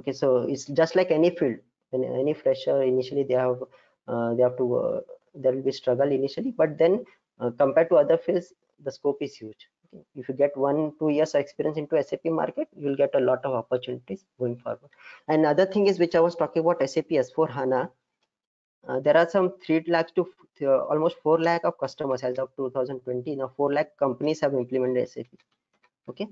okay. So it's just like any field. When any fresher initially, they have uh, they have to uh, there will be struggle initially, but then uh, compared to other fields, the scope is huge. If you get one two years of experience into S A P market, you will get a lot of opportunities going forward. And another thing is, which I was talking about, S A P S four HANA, uh, there are some three lakhs to uh, almost four lakh of customers as of two thousand twenty. Now four lakh companies have implemented S A P, okay.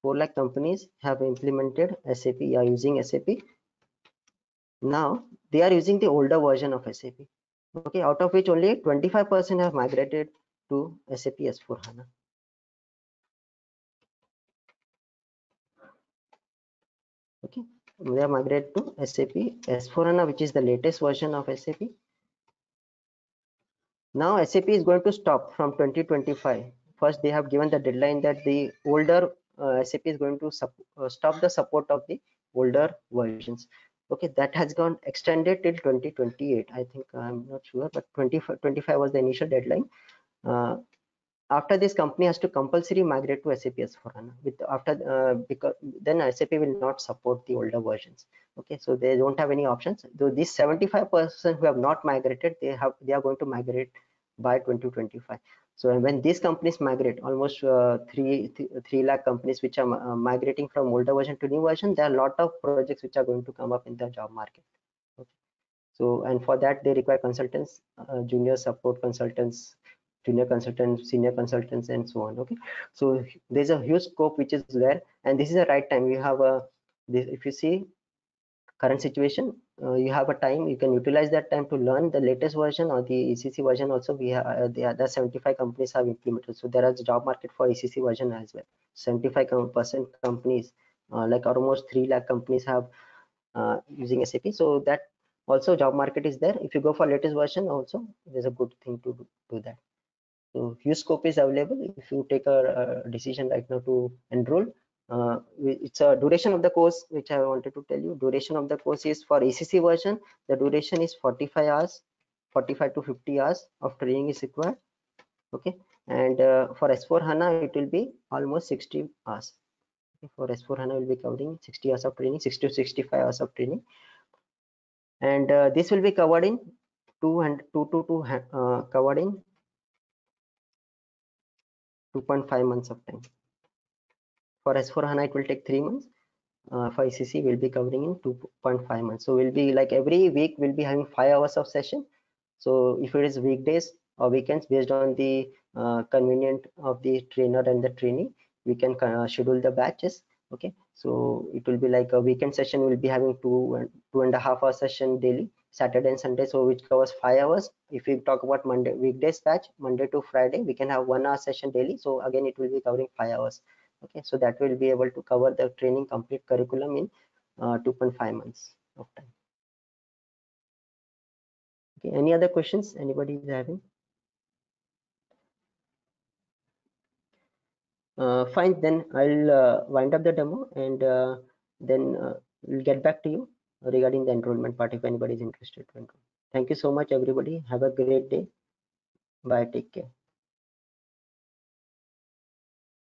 Four lakh companies have implemented S A P, are using S A P now. They are using the older version of S A P, okay, out of which only twenty-five percent have migrated to S A P S four HANA. Okay, we are migrated to S A P S four HANA, which is the latest version of S A P. Now S A P is going to stop from twenty twenty-five. First, they have given the deadline that the older uh, S A P is going to uh, stop the support of the older versions. Okay, that has gone extended till twenty twenty-eight. I think, I'm not sure, but twenty-five was the initial deadline. Uh, after this, company has to compulsory migrate to S A P S four HANA. With after uh, because then S A P will not support the older versions. Okay, so they don't have any options. Though these seventy-five percent who have not migrated, they have they are going to migrate by twenty twenty-five. So when these companies migrate, almost uh, three th three lakh companies which are uh, migrating from older version to new version, there are a lot of projects which are going to come up in the job market. Okay. So and for that they require consultants, uh, junior support consultants, junior consultants, senior consultants, and so on. Okay, so there's a huge scope which is there, and this is the right time. You have a this, if you see current situation, uh, you have a time. You can utilize that time to learn the latest version or the E C C version. Also, we have uh, the other seventy-five companies have implemented. So there is a job market for E C C version as well. seventy-five percent companies, uh, like almost three lakh companies, have uh, using S A P. So that also job market is there. If you go for latest version, also there's a good thing to do, do that. So huge scope is available. If you take a, a decision right now to enroll, uh, it's a duration of the course which I wanted to tell you. Duration of the course is for E C C version. The duration is forty-five hours, forty-five to fifty hours of training is required. Okay, and uh, for S four HANA it will be almost sixty hours. Okay, for S four HANA will be covering sixty hours of training, sixty to sixty-five hours of training, and uh, this will be covered in two and two to two uh, covered in two point five months of time. For S four HANA it will take three months, uh, for E C C will be covering in two point five months. So we'll be like every week we'll be having five hours of session. So if it is weekdays or weekends, based on the uh, convenient of the trainer and the trainee, we can uh, schedule the batches. Okay, so it will be like a weekend session, we'll be having two and two and a half hour session daily, Saturday and Sunday, so which covers five hours. If we talk about Monday weekdays batch, Monday to Friday, we can have one hour session daily, so again it will be covering five hours. Okay, so that will be able to cover the training complete curriculum in uh, two point five months of time. Okay, any other questions anybody is having? Uh, fine, then I'll uh, wind up the demo, and uh, then uh, we'll get back to you regarding the enrollment part if anybody is interested to enroll. Thank you so much, everybody. Have a great day. Bye. Take care.